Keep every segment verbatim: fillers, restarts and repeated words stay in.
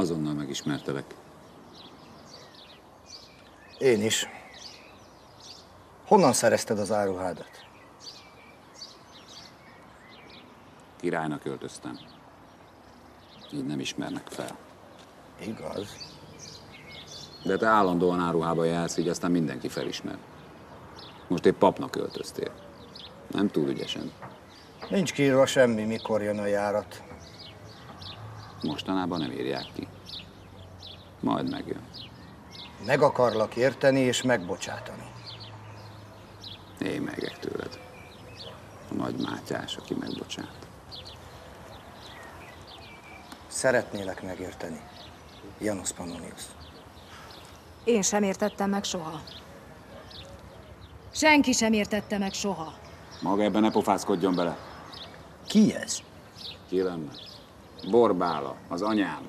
azonnal megismertelek. Én is. Honnan szerezted az áruhádat? Királynak öltöztem. Így nem ismernek fel. Igaz. De te állandóan áruhába jársz, így aztán mindenki felismer. Most épp papnak öltöztél. Nem túl ügyesen. Nincs kiírva semmi, mikor jön a járat. Mostanában nem írják ki. Majd megjön. Meg akarlak érteni és megbocsátani. Én megek tőled. A nagy Mátyás, aki megbocsát. Szeretnélek megérteni, Janus Pannonius. Én sem értettem meg soha. Senki sem értette meg soha. Maga ebben ne pofászkodjon bele. Ki ez? Ki lenne? Borbála, az anyám.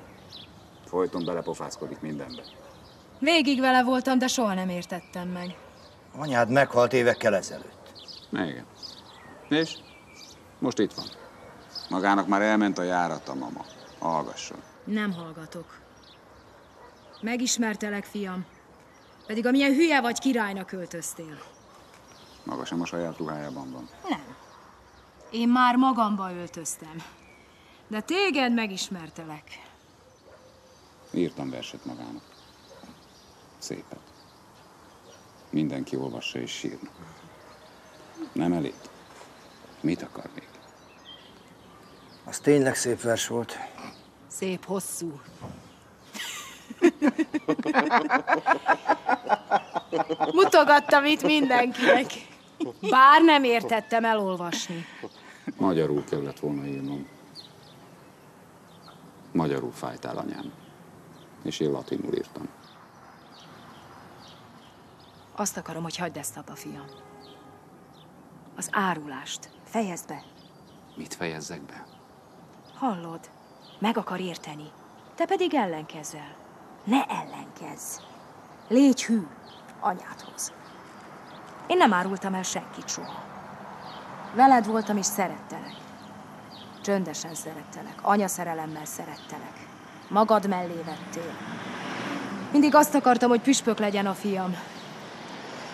Folyton belepofászkodik mindenbe. Végig vele voltam, de soha nem értettem meg. Anyád meghalt évekkel ezelőtt. Igen. És? Most itt van. Magának már elment a járata, mama. Hallgasson. Nem hallgatok. Megismertelek, fiam. Pedig amilyen hülye vagy, királynak öltöztél. Maga sem a saját ruhájában van. Nem. Én már magamba öltöztem. De téged megismertelek. Írtam verset magának. Szépet. Mindenki olvassa és sírna. Nem elég? Mit akar még? Az tényleg szép vers volt. Szép, hosszú. Mutogattam itt mindenkinek. Bár nem értettem elolvasni. Magyarul kellett volna írnom. Magyarul fájtál, anyám. És én latinul írtam. Azt akarom, hogy hagyd ezt abba, fiam. Az árulást. Fejezd be. Mit fejezzek be? Hallod? Meg akar érteni. Te pedig ellenkezel. Ne ellenkezz. Légy hű anyádhoz. Én nem árultam el senkit soha. Veled voltam és szerettelek. Csöndesen szerettelek. Anyaszerelemmel szerettelek. Magad mellé vettél. Mindig azt akartam, hogy püspök legyen a fiam.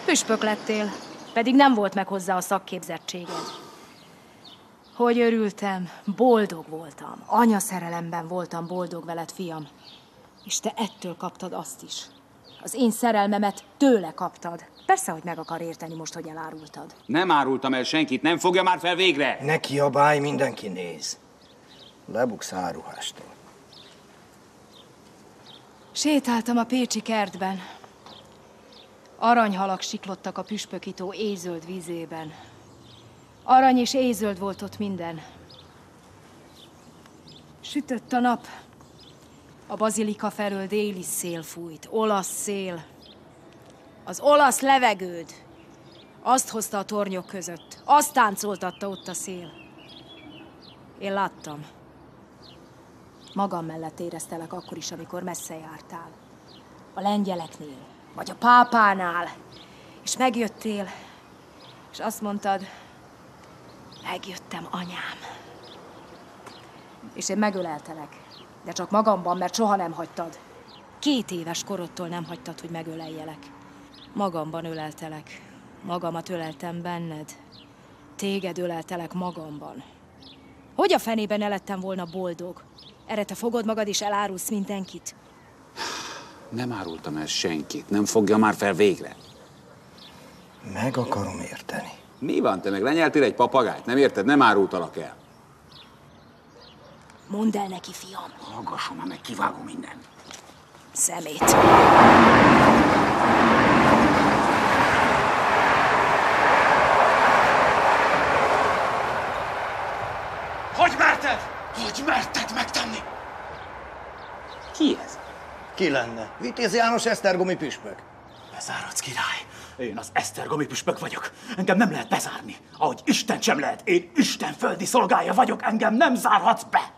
Püspök lettél, pedig nem volt meg hozzá a szakképzettséged. Hogy örültem, boldog voltam, anyaszerelemben voltam boldog veled, fiam. És te ettől kaptad azt is. Az én szerelmemet tőle kaptad. Persze, hogy meg akar érteni most, hogy elárultad. Nem árultam el senkit, nem fogja már fel végre! Ne kiabálj, mindenki néz. Lebuksz áruhástól. Sétáltam a pécsi kertben. Aranyhalak siklottak a püspökító éjzöld vízében. Arany és éjzöld volt ott minden. Sütött a nap. A bazilika felől déli szél fújt, olasz szél. Az olasz levegőd. Azt hozta a tornyok között. Azt táncoltatta ott a szél. Én láttam. Magam mellett éreztelek akkor is, amikor messze jártál. A lengyeleknél, vagy a pápánál. És megjöttél, és azt mondtad... Megjöttem, anyám. És én megöleltelek, de csak magamban, mert soha nem hagytad. Két éves korodtól nem hagytad, hogy megöleljelek. Magamban öleltelek. Magamat öleltem benned. Téged öleltelek magamban. Hogy a fenében ne lettem volna boldog? Erre te fogod magad és elárulsz mindenkit? Nem árultam el senkit. Nem fogja már fel végre. Meg akarom érteni. Mi van, te meg lenyeltél egy papagájt? Nem érted? Nem árultalak el. Mondd el neki, fiam. Hallgasson már meg, kivágom minden. Szemét. Hogy merted? Hogy merted megtenni? Ki ez? Ki lenne? Vitéz János esztergomi püspök. Bezárodsz, király. Én az esztergomi püspök vagyok. Engem nem lehet bezárni. Ahogy Isten sem lehet. Én Isten földi szolgája vagyok. Engem nem zárhatsz be.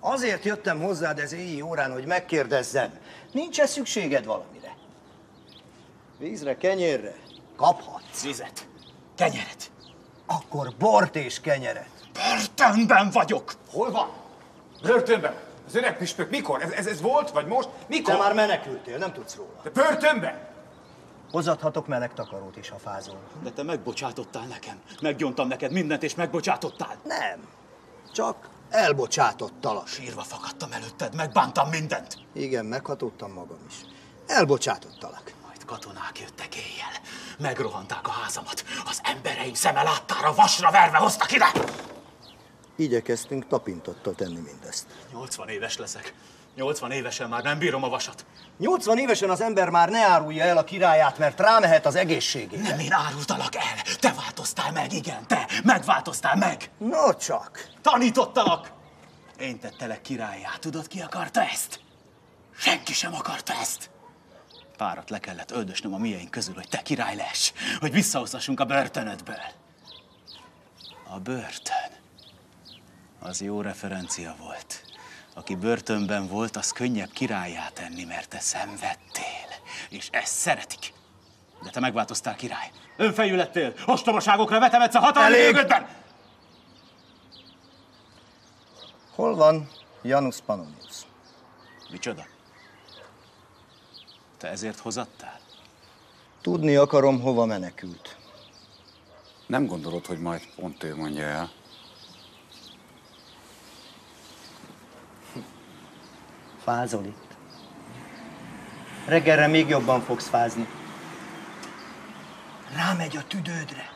Azért jöttem hozzád ez éjjel órán, hogy megkérdezzem. Nincs-e szükséged valamire? Vízre, kenyérre? Kaphatsz. Vizet. Kenyeret. Akkor bort és kenyeret. Börtönben vagyok. Hol van? Börtönben. Az öreg püspök mikor? Ez, ez, ez volt, vagy most? Mikor? Te már menekültél, nem tudsz róla. De börtönbe? Hozadhatok meleg takarót is, ha fázol. De te megbocsátottál nekem. Meggyontam neked mindent, és megbocsátottál. Nem. Csak elbocsátottalak. Sírva fakadtam előtted, megbántam mindent. Igen, meghatódtam magam is. Elbocsátottalak. Majd katonák jöttek éjjel. Megrohanták a házamat. Az embereim szeme láttára vasra verve hoztak ide. Igyekeztünk tapintottal tenni mindezt. nyolcvan éves leszek. nyolcvan évesen már nem bírom a vasat. nyolcvan évesen az ember már ne árulja el a királyát, mert rámehet az egészségére. Nem én árultalak el. Te változtál meg, igen, te. Megváltoztál meg. No csak. Tanítottalak. Én tettelek királyjá. Tudod, ki akarta ezt? Senki sem akarta ezt. Párat le kellett öldösnöm a mieink közül, hogy te király less. Hogy visszahozhassunk a börtönödből. A börtön. Az jó referencia volt. Aki börtönben volt, az könnyebb királlyá tenni, mert te szenvedtél. És ezt szeretik. De te megváltoztál, király. Önfejű lettél. Ostobaságokra vetemedsz a hatalmi mögöttben. Hol van Janus Pannonius? Micsoda? Te ezért hozadtál? Tudni akarom, hova menekült. Nem gondolod, hogy majd pont ő mondja el? Fázol itt. Reggelre még jobban fogsz fázni. Rámegy a tüdődre.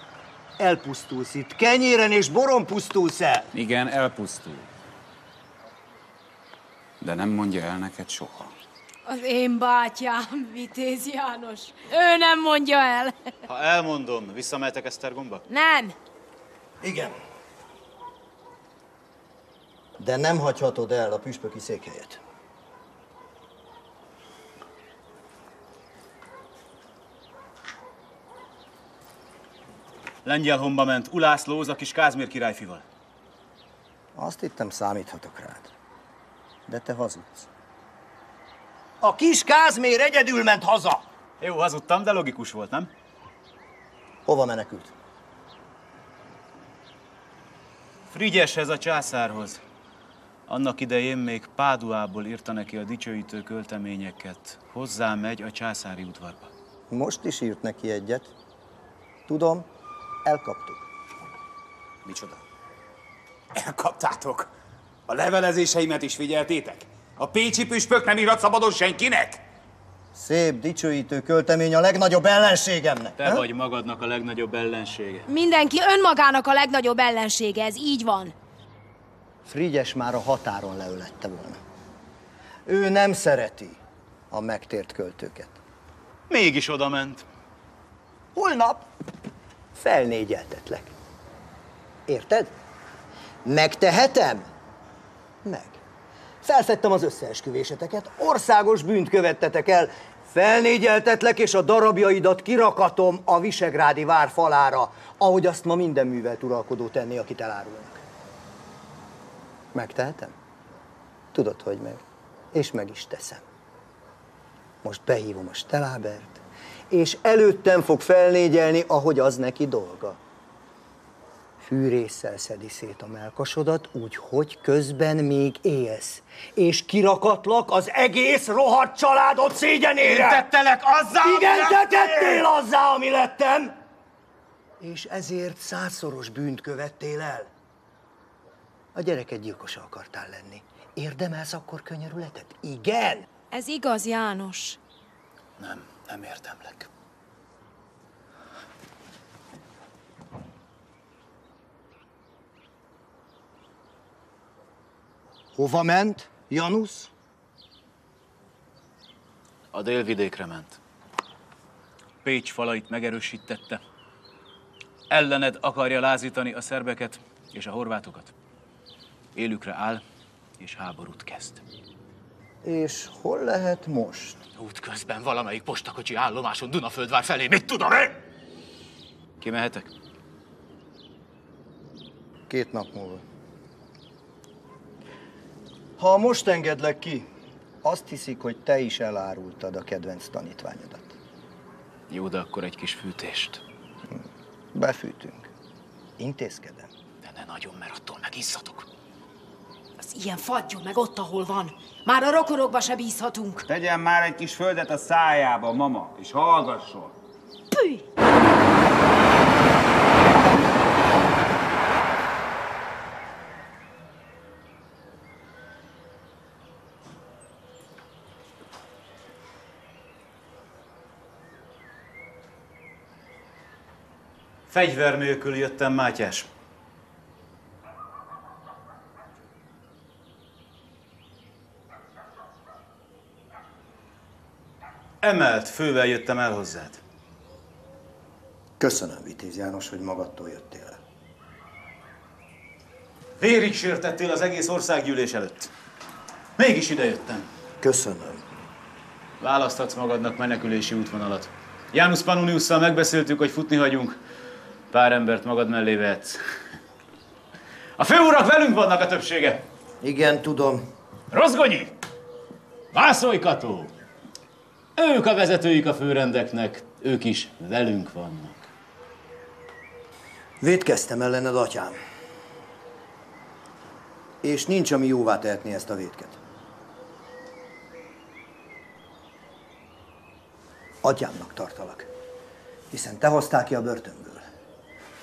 Elpusztulsz itt. Kenyéren és boron pusztulsz el. Igen, elpusztul. De nem mondja el neked soha. Az én bátyám, Vitéz János. Ő nem mondja el. Ha elmondom, visszamehetek Esztergomba? Nem. Igen. De nem hagyhatod el a püspöki székhelyet. Lengyel honba ment Ulászlóhoz a kis Kázmér királyfival. Azt hittem, számíthatok rád. De te hazudsz. A kis Kázmér egyedül ment haza! Jó, hazudtam, de logikus volt, nem? Hova menekült? Frigyeshez, a császárhoz. Annak idején még Páduából írta neki a dicsőítő költeményeket. Hozzá megy a császári udvarba. Most is írt neki egyet. Tudom. Elkaptuk. Micsoda? Elkaptátok? A levelezéseimet is figyeltétek? A pécsi püspök nem írat szabadon senkinek? Szép, dicsőítő költemény a legnagyobb ellenségemnek. Te ha? Vagy magadnak a legnagyobb ellensége. Mindenki önmagának a legnagyobb ellensége, ez így van. Frigyes már a határon leölette volna. Ő nem szereti a megtért költőket. Mégis odament. Holnap felnégyeltetlek. Érted? Megtehetem? Meg. Felfedtem az összeesküvéseteket, országos bűnt követtetek el, felnégyeltetlek, és a darabjaidat kirakatom a visegrádi vár falára, ahogy azt ma minden művelt uralkodó tenni, akit elárulnak. Megtehetem? Tudod, hogy meg. És meg is teszem. Most behívom a Stelábert, és előttem fog felnégyelni, ahogy az neki dolga. Fűrésszel szedi szét a melkasodat, úgyhogy közben még élsz. És kirakatlak az egész rohadt családod szégyenére! Én tettelek azzá, igen, te tettél azzá, ami lettem! És ezért százszoros bűnt követtél el. A gyereket gyilkosa akartál lenni. Érdemelsz akkor könyörületet? Igen! Ez igaz, János. Nem. Nem érdemlek. Hova ment, Janus? A délvidékre ment. Pécs falait megerősítette. Ellened akarja lázítani a szerbeket és a horvátokat. Élükre áll, és háborút kezd. És hol lehet most? Útközben valamelyik postakocsi állomáson Dunaföldvár felé, mit tudom én? Kimehetek? Két nap múlva. Ha most engedlek ki, azt hiszik, hogy te is elárultad a kedvenc tanítványodat. Jó, de akkor egy kis fűtést. Befűtünk. Intézkedem. De ne nagyon, mert attól megizzadok. Az ilyen fagyjon meg ott, ahol van. Már a rokonokba se bízhatunk. Tegyen már egy kis földet a szájába, mama, és hallgasson. Püj! Fegyver nélkül jöttem, Mátyás. Emelt fővel jöttem el hozzád. Köszönöm, Vitéz János, hogy magadtól jöttél. Vérig sértettél az egész országgyűlés előtt. Mégis idejöttem. Köszönöm. Választhatsz magadnak menekülési útvonalat. Janus Pannoniusszal megbeszéltük, hogy futni hagyunk. Pár embert magad mellé vehetsz. A főurak velünk vannak a többsége. Igen, tudom. Rozgonyi! Vászoly Kató! Ők a vezetőik a főrendeknek, ők is velünk vannak. Vétkeztem ellened, atyám. És nincs, ami jóvá tehetné ezt a vétket. Atyámnak tartalak, hiszen te hoztál ki a börtönből.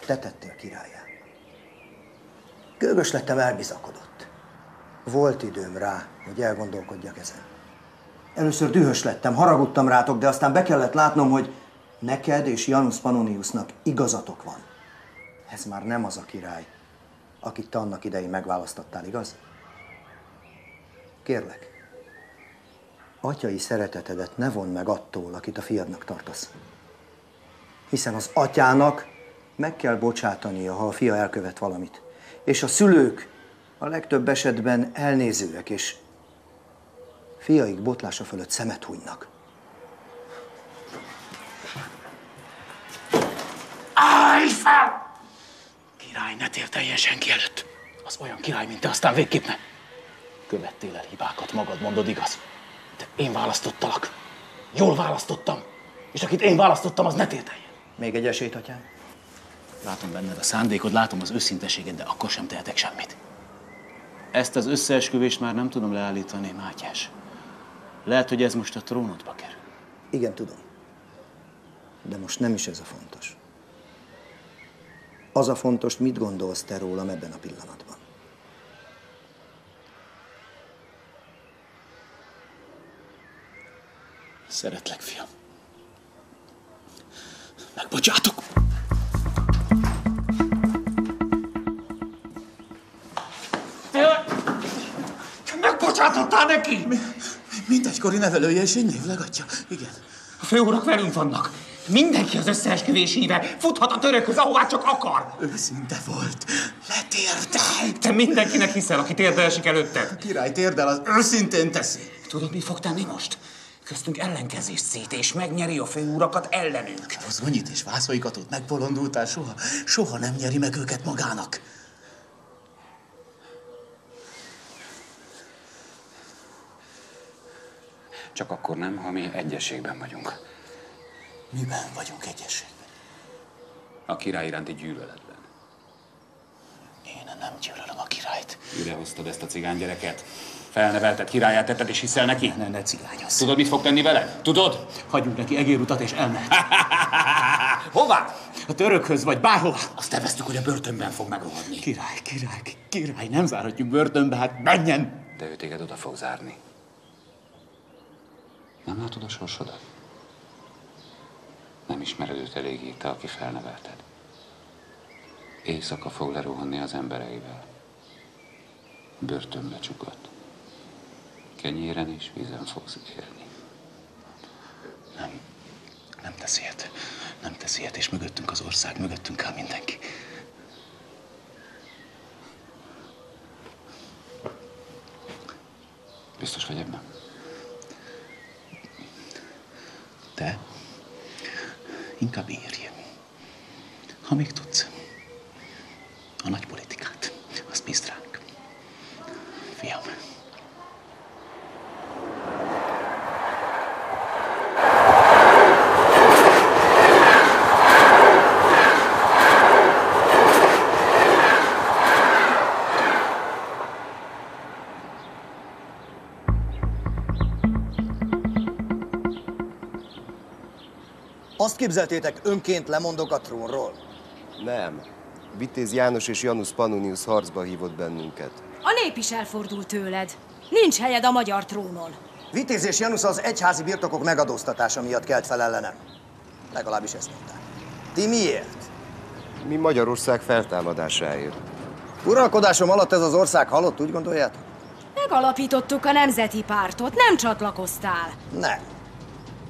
Te tettél királlyá. Gőgös lettem, elbizakodott. Volt időm rá, hogy elgondolkodjak ezen. Először dühös lettem, haragudtam rátok, de aztán be kellett látnom, hogy neked és Janus Pannoniusnak igazatok van. Ez már nem az a király, akit te annak idején megválasztottál, igaz? Kérlek, atyai szeretetedet ne vondd meg attól, akit a fiadnak tartasz. Hiszen az atyának meg kell bocsátania, ha a fia elkövet valamit. És a szülők a legtöbb esetben elnézőek, és fiaik botlása fölött szemet hunynak. Állj fel! Király, ne tér teljesen ki előtt. Az olyan király, mint te, aztán végképp ne. Követtél el hibákat, magad mondod, igaz? De én választottalak. Jól választottam. És akit én választottam, az ne tér teljen. Még egy esélyt, atyám. Látom benned a szándékod, látom az őszinteséged, de akkor sem tehetek semmit. Ezt az összeesküvést már nem tudom leállítani, Mátyás. Lehet, hogy ez most a trónodba kerül. Igen, tudom. De most nem is ez a fontos. Az a fontos, mit gondolsz te rólam ebben a pillanatban. Szeretlek, fiam. Megbocsátok! Bocsátottál neki? Mi, mindegykori nevelője és egy névleg atya. Igen. A főurak velünk vannak. Mindenki az összeesküvés híve. Futhat a törökhöz, ahová csak akar. Őszinte volt. Letérdel. Te mindenkinek hiszel, aki térdel esik előtted. A király térdel, az őszintén teszi. Tudod, mi fog tenni most? Köztünk ellenkezés szét, és megnyeri a főurakat ellenünk. Rozgonyit és Vászoly Katót megbolondultál, soha, soha nem nyeri meg őket magának. Csak akkor nem, ha mi egyességben vagyunk. Miben vagyunk egyességben? A király iránti gyűlöletben. Én nem gyűlölöm a királyt. Idehoztad ezt a cigánygyereket. Felnevelted, királyát tetted, és hiszel neki? Ne, ne cigányozz. Tudod, mit fog tenni vele? Tudod? Hagyjuk neki egérutat, és elmehet. Hová? A törökhöz, vagy bárhová. Azt neveztük, hogy a börtönben fog megrohadni. Király, király, király, nem zárhatjuk börtönbe, hát menjen! De ő téged oda fog zárni. Nem látod a sorsodat? Nem ismered őt eléggé, te, aki felnevelted. Éjszaka fog lerohanni az embereivel. Börtönbe csukott. Kenyéren és vízen fogsz élni. Nem. Nem tesz ilyet. Nem tesz ilyet, és mögöttünk az ország, mögöttünk áll mindenki. Biztos vagy ebben? De inkább írj, ha még tudsz. A nagy politikát, azt bízd ránk. Fiam. Azt képzeltétek, önként lemondok a trónról? Nem. Vitéz János és Janus Pannonius harcba hívott bennünket. A nép is elfordult tőled. Nincs helyed a magyar trónon. Vitéz és Janus az egyházi birtokok megadóztatása miatt kelt fel ellenem. Legalábbis ezt mondták. Ti miért? Mi Magyarország feltámadásáért. Uralkodásom alatt ez az ország halott, úgy gondoljátok? Megalapítottuk a nemzeti pártot, nem csatlakoztál. Nem.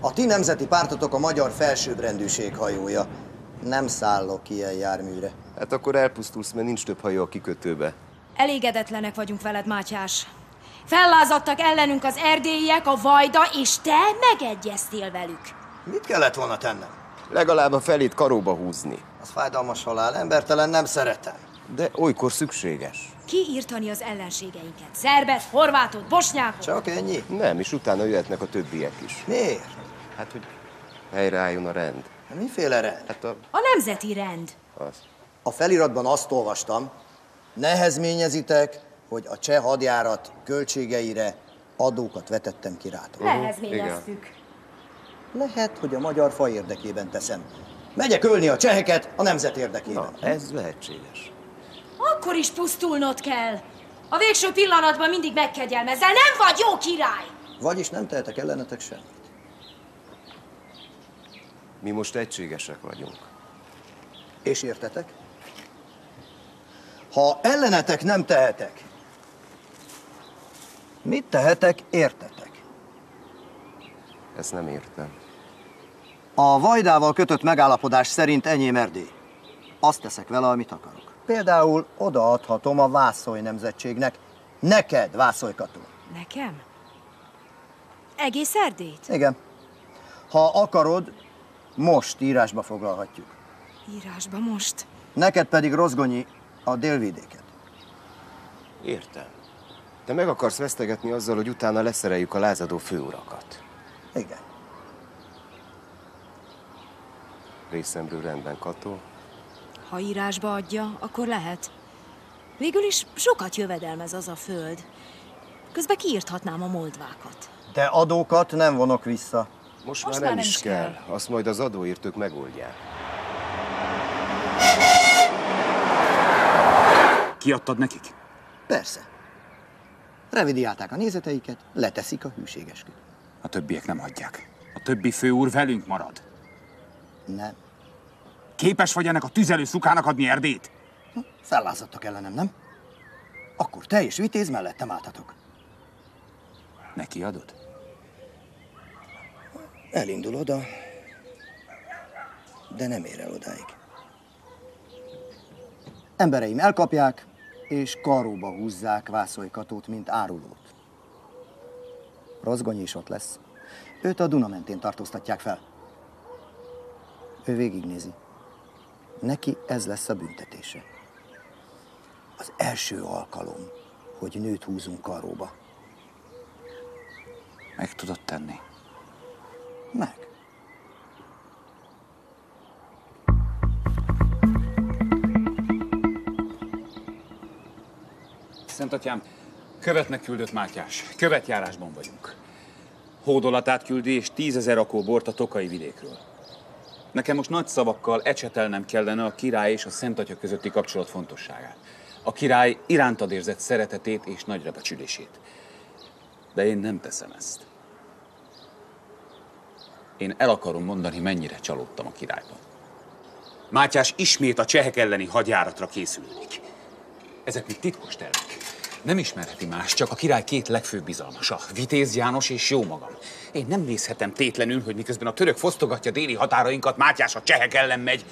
A ti nemzeti pártotok a magyar felsőbbrendűség hajója. Nem szállok ilyen járműre. Hát akkor elpusztulsz, mert nincs több hajó a kikötőbe. Elégedetlenek vagyunk veled, Mátyás. Fellázadtak ellenünk az erdélyiek, a vajda, és te megegyeztél velük. Mit kellett volna tennem? Legalább a felét karóba húzni. Az fájdalmas halál, embertelen, nem szeretem. De olykor szükséges. Kiírtani az ellenségeinket. Szerbet, horvátot, bosnyákot. Csak ennyi? Nem, és utána jöhetnek a többiek is. Miért? Hát, hogy helyreálljon a rend. Miféle rend? Hát a... a nemzeti rend. Az. A feliratban azt olvastam, nehezményezitek, hogy a cseh hadjárat költségeire adókat vetettem ki rátok. Nehezményeztük. Lehet, hogy a magyar faj érdekében teszem. Megyek ölni a cseheket a nemzet érdekében. Na, ez lehetséges. Akkor is pusztulnod kell. A végső pillanatban mindig megkegyelmezel. Nem vagy jó király! Vagyis nem tehetek ellenetek semmit. Mi most egységesek vagyunk. És értetek? Ha ellenetek nem tehetek, mit tehetek, értetek? Ezt nem értem. A vajdával kötött megállapodás szerint enyém Erdély. Azt teszek vele, amit akarok. Például odaadhatom a Vászoly nemzetségnek. Neked, Vászoly Kató. Nekem? Egész Erdélyt? Igen. Ha akarod, most írásba foglalhatjuk. Írásba most? Neked pedig, Rozgonyi, a délvidéket. Értem. Te meg akarsz vesztegetni azzal, hogy utána leszereljük a lázadó főurakat. Igen. Részemről rendben, Kató. Ha írásba adja, akkor lehet. Végül is sokat jövedelmez az a föld. Közben kiírthatnám a moldvákat. De adókat nem vonok vissza. Most, Most már nem, nem is kell. kell. Azt majd az adóértők megoldják. Kiadtad nekik? Persze. Revidiálták a nézeteiket, leteszik a hűségesküt. A többiek nem hagyják. A többi főúr velünk marad. Nem. Képes vagy ennek a tüzelő szukának adni Erdélyt? Fellázadtak ellenem, nem? Akkor te és Vitéz mellettem álltatok. Neki adod? Elindul oda, de nem ér el odáig. Embereim elkapják, és karóba húzzák Vászoly Katót, mint árulót. Rozgonyi is ott lesz. Őt a Duna mentén tartóztatják fel. Ő végignézi. Neki ez lesz a büntetése. Az első alkalom, hogy nőt húzunk karóba. Meg tudod tenni? Meg. Szentatyám, követnek küldött Mátyás. Követjárásban vagyunk. Hódolatát küldi és tízezer akó bort a tokai vidékről. Nekem most nagy szavakkal ecsetelnem kellene a király és a Szentatya közötti kapcsolat fontosságát. A király irántad érzett szeretetét és nagyra becsülését. De én nem teszem ezt. Én el akarom mondani, mennyire csalódtam a királyban. Mátyás ismét a csehek elleni hadjáratra készülődik. Ezek még titkos tervek. Nem ismerheti más, csak a király két legfőbb bizalmasa, Vitéz János és jó magam. Én nem nézhetem tétlenül, hogy miközben a török fosztogatja déli határainkat, Mátyás a csehek ellen megy.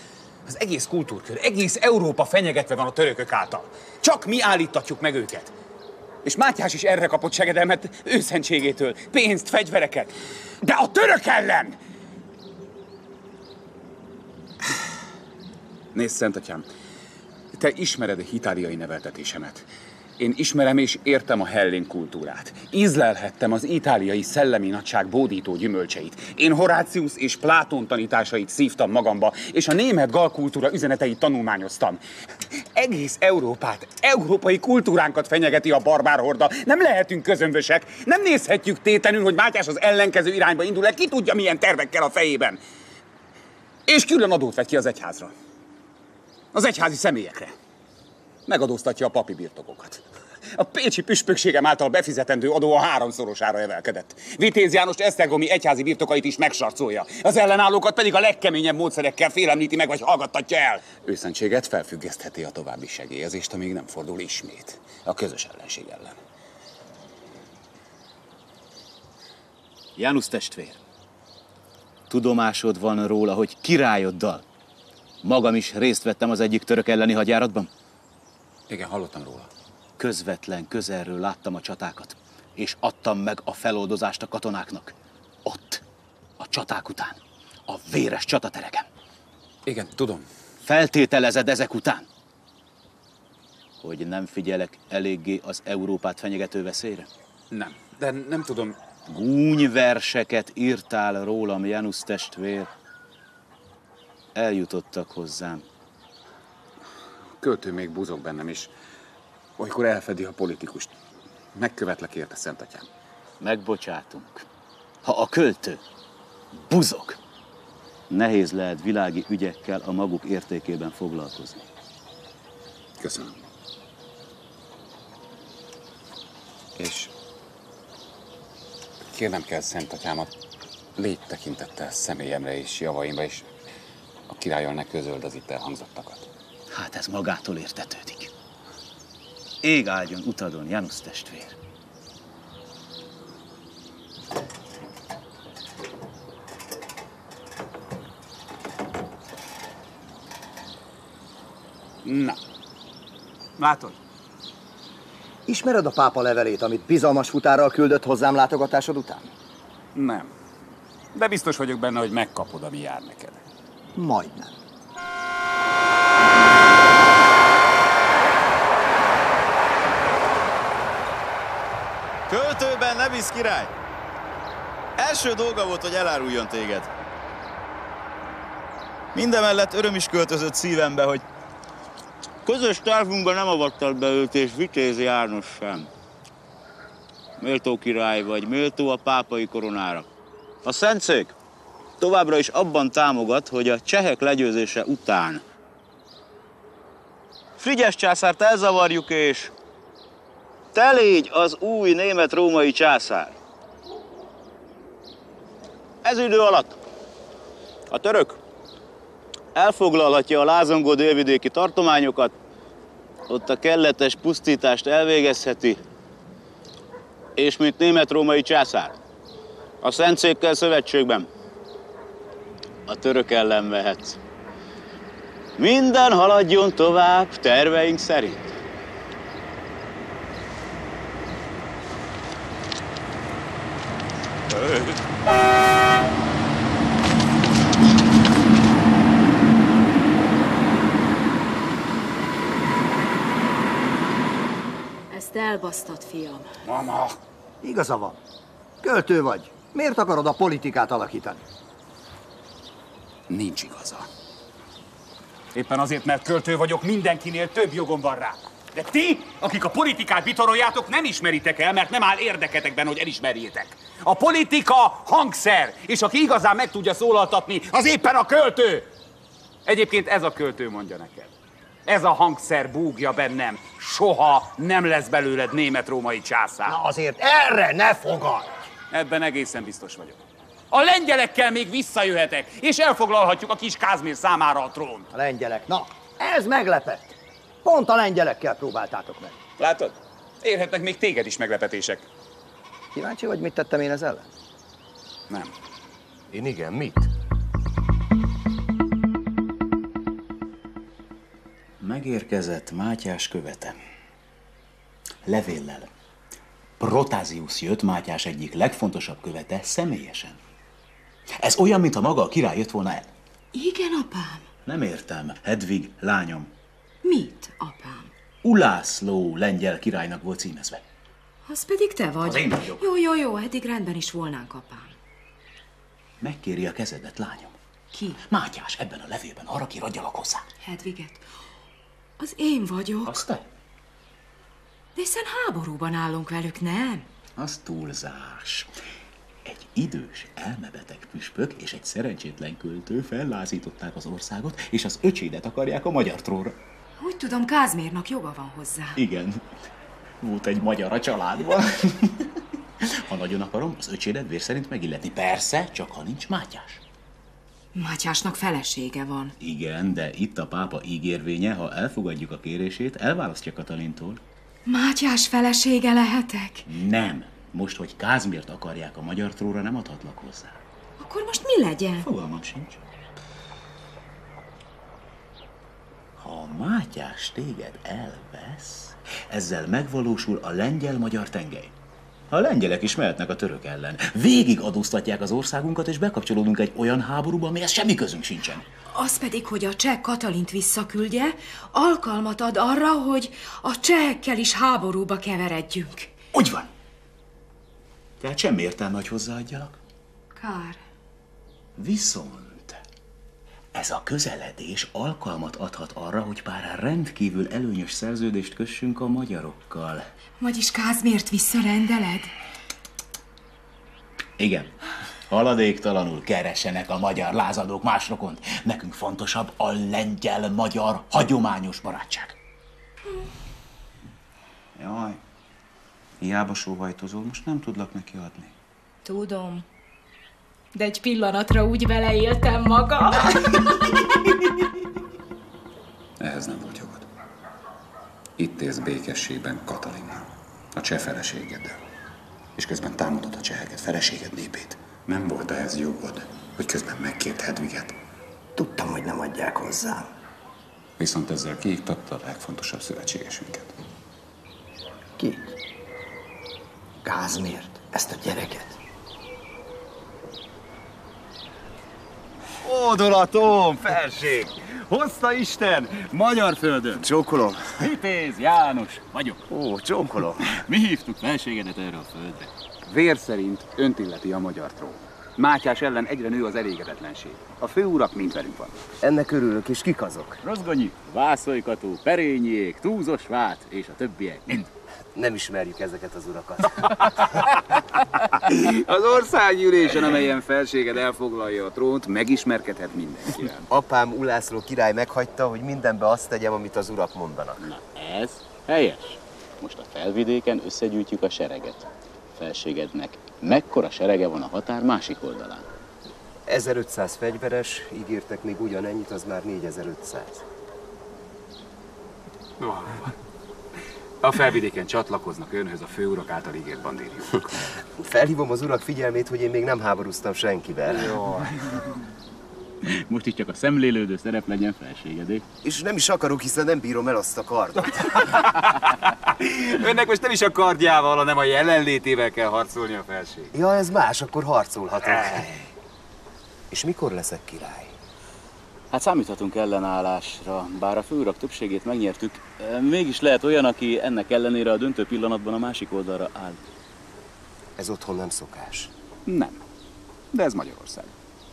Az egész kultúrkör, egész Európa fenyegetve van a törökök által. Csak mi állítatjuk meg őket. És Mátyás is erre kapott segedelmet őszentségétől, pénzt, fegyvereket. De a török ellen! Nézd, Szentatyám, te ismered a hitáliai neveltetésemet. Én ismerem és értem a hellén kultúrát. Ízlelhettem az itáliai szellemi nagyság bódító gyümölcseit. Én Horácius és Pláton tanításait szívtam magamba, és a német galkultúra üzeneteit tanulmányoztam. Egész Európát, európai kultúránkat fenyegeti a barbár horda. Nem lehetünk közömbösek, nem nézhetjük tétlenül, hogy Mátyás az ellenkező irányba indul el, ki tudja milyen tervekkel a fejében. És külön adót vet ki az egyházra. Az egyházi személyekre. Megadóztatja a papi birtokokat. A pécsi püspökségem által befizetendő adó a háromszorosára emelkedett. Vitéz Jánost esztergomi egyházi birtokait is megsarcolja. Az ellenállókat pedig a legkeményebb módszerekkel félemlíti meg, vagy hallgattatja el. Őszentséget felfüggesztheti a további segélyezést, amíg nem fordul ismét a közös ellenség ellen. János testvér, tudomásod van róla, hogy királyoddal magam is részt vettem az egyik török elleni hadjáratban? Igen, hallottam róla. Közvetlen közelről láttam a csatákat, és adtam meg a feloldozást a katonáknak. Ott, a csaták után, a véres csatatereken. Igen, tudom. Feltételezed ezek után, hogy nem figyelek eléggé az Európát fenyegető veszélyre? Nem, de nem tudom. Gúnyverseket írtál rólam, Janus testvér. Eljutottak hozzám. Költő még búzog bennem is. Olykor elfedi a politikust. Megkövetlek érte, szentatyám. Megbocsátunk. Ha a költő buzog, nehéz lehet világi ügyekkel a maguk értékében foglalkozni. Köszönöm. És kérnem kell szentatyámat, légy tekintettel személyemre és javaimra, és a királyon ne közöld az itt elhangzottakat. Hát ez magától értetődik. Ég áldjon utadon, Janus testvér! Na, látod? Ismered a pápa levelét, amit bizalmas futárral küldött hozzám látogatásod után? Nem. De biztos vagyok benne, hogy megkapod, ami jár neked. Majdnem. Költőben ne visz, király! Első dolga volt, hogy eláruljon téged. Mindemellett öröm is költözött szívembe, hogy közös tárfunkban nem avattad be őt, és Vitéz János sem. Méltó király vagy, méltó a pápai koronára. A szentszék továbbra is abban támogat, hogy a csehek legyőzése után Frigyes császárt elzavarjuk, és te légy az új német-római császár. Ez idő alatt a török elfoglalhatja a lázongó délvidéki tartományokat, ott a kelletes pusztítást elvégezheti, és mint német-római császár a szentszékkel szövetségben a török ellen vehetsz. Minden haladjon tovább terveink szerint. Ezt elbasztad, fiam. Mama! Igaza van. Költő vagy. Miért akarod a politikát alakítani? Nincs igaza. Éppen azért, mert költő vagyok, mindenkinél több jogom van rá. De ti, akik a politikát vitoroljátok, nem ismeritek el, mert nem áll érdeketekben, hogy elismerjétek. A politika hangszer, és aki igazán meg tudja szólaltatni, az éppen a költő. Egyébként ez a költő mondja neked. Ez a hangszer búgja bennem. Soha nem lesz belőled német-római császár. Na azért erre ne fogadj! Ebben egészen biztos vagyok. A lengyelekkel még visszajöhetek, és elfoglalhatjuk a kis Kázmér számára a trónt. A lengyelek, na ez meglepett. Pont a lengyelekkel próbáltátok meg. Látod? Érhetnek még téged is meglepetések. Kíváncsi vagy, mit tettem én ez ellen? Nem. Én igen, mit? Megérkezett Mátyás követem. Levéllel. Protáziusz jött, Mátyás egyik legfontosabb követe, személyesen. Ez olyan, mintha maga a király jött volna el. Igen, apám. Nem értem, Hedvig, lányom. Mit, apám? Ulászló lengyel királynak volt címezve. Az pedig te vagy. Az én vagyok. Jó, jó, jó, eddig rendben is volnánk, apám. Megkéri a kezedet, lányom. Ki? Mátyás, ebben a levélben arra kér, adjalak hozzá. Hedviget. Az én vagyok. Az te? De hiszen háborúban állunk velük, nem? Az túlzás. Egy idős, elmebeteg püspök és egy szerencsétlen költő fellázították az országot, és az öcsédet akarják a magyar trónra. Úgy tudom, Kázmérnak joga van hozzá. Igen. Volt egy magyar a családban. Ha nagyon akarom, az öcsédet vér szerint megilletni. Persze, csak ha nincs Mátyás. Mátyásnak felesége van. Igen, de itt a pápa ígérvénye, ha elfogadjuk a kérését, elválasztja Katalintól. Mátyás felesége lehetek? Nem. Most, hogy Kázmért akarják a magyar trónra, nem adhatlak hozzá. Akkor most mi legyen? Fogalmam sincs. Ha Mátyás téged elvesz, ezzel megvalósul a lengyel-magyar tengely. A lengyelek is mehetnek a török ellen. Végig adóztatják az országunkat, és bekapcsolódunk egy olyan háborúba, amihez semmi közünk sincsen. Az pedig, hogy a cseh Katalint visszaküldje, alkalmat ad arra, hogy a csehekkel is háborúba keveredjünk. Úgy van. Tehát semmi értelme, hogy hozzáadjalak. Kár. Viszont ez a közeledés alkalmat adhat arra, hogy pár rendkívül előnyös szerződést kössünk a magyarokkal. Vagyis Kázmért visszarendeled? Igen. Haladéktalanul keresenek a magyar lázadók másrokont. Nekünk fontosabb a lengyel-magyar hagyományos barátság. Hm. Jaj. Hiába sóhajtozol, most nem tudlak neki adni. Tudom. De egy pillanatra úgy beleéltem magam. Ehhez nem volt jogod. Itt élsz békességben Katalinnal, a cseh feleségeddel. És közben támadod a cseheket, feleséged népét. Nem volt ehhez jogod, hogy közben megkért Hedviget. Tudtam, hogy nem adják hozzá. Viszont ezzel kiiktatta a legfontosabb szövetségesünket. Ki? Kázmért, ezt a gyereket. Ódolatom, felség! Hozta Isten magyar földön! Csókolom. Vitéz János vagyok. Ó, csókolom. Mi hívtuk felségedet erre a földre. Vér szerint önt illeti a magyar trón. Mátyás ellen egyre nő az elégedetlenség. A főurak mind velünk van. Ennek örülök, és kik azok? Rozgonyi, Vászoly Kató, Perényiék, Túzos Vát és a többiek mind. Nem ismerjük ezeket az urakat. Az országgyűlésen, amelyen felséged elfoglalja a trónt, megismerkedhet mindenkivel. Apám Ulászló király meghagyta, hogy mindenbe azt tegyem, amit az urak mondanak. Na ez helyes. Most a felvidéken összegyűjtjük a sereget. Felségednek mekkora serege van a határ másik oldalán? ezerötszáz fegyveres, ígértek még ugyanennyit, az már négyezer-ötszáz. No, a felvidéken csatlakoznak önhöz a főurak által ígért bandériumok. Felhívom az urak figyelmét, hogy én még nem háborúztam senkivel. Jó. Most itt csak a szemlélődő szerep legyen felségedé. És nem is akarok, hiszen nem bírom el azt a kardot. Önnek most nem is a kardjával, hanem a jelenlétével kell harcolni a felség. Ja, ez más, akkor harcolhatok. És mikor leszek király? Hát számíthatunk ellenállásra, bár a főurak többségét megnyertük, mégis lehet olyan, aki ennek ellenére a döntő pillanatban a másik oldalra áll. Ez otthon nem szokás? Nem. De ez Magyarország.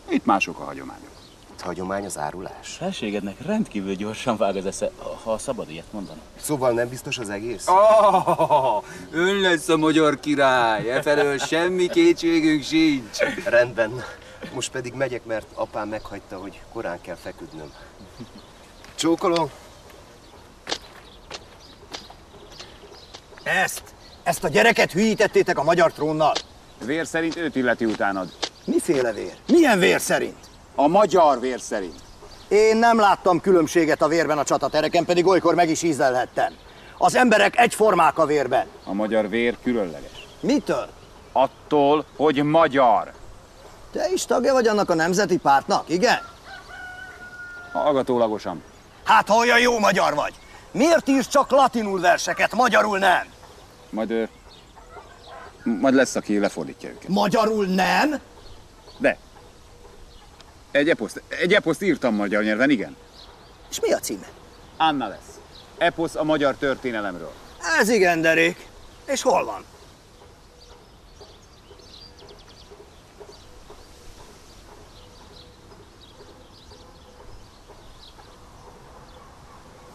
Itt mások a hagyományok. Itt hagyomány az árulás? Felségednek rendkívül gyorsan vág az esze, ha szabad ilyet mondanom. Szóval nem biztos az egész? Oh, ön lesz a magyar király, efelől semmi kétségünk sincs. Rendben. Most pedig megyek, mert apám meghagyta, hogy korán kell feküdnöm. Csókolom! Ezt! Ezt a gyereket hülyítettétek a magyar trónnal! Vér szerint őt illeti utánad. Miféle vér? Milyen vér szerint? A magyar vér szerint. Én nem láttam különbséget a vérben a csatatereken, pedig olykor meg is ízelhettem. Az emberek egyformák a vérben. A magyar vér különleges. Mitől? Attól, hogy magyar. Te is tagja vagy annak a nemzeti pártnak, igen? Hallgatólagosan. Hát, ha olyan jó magyar vagy, miért írsz csak latinul verseket, magyarul nem? Majd ő... Majd lesz, aki lefordítja őket. Magyarul nem? De. Egy eposzt, egy eposzt írtam magyar nyelven, igen. És mi a címe? Anna lesz. Eposz a magyar történelemről. Ez igen, derék. És hol van?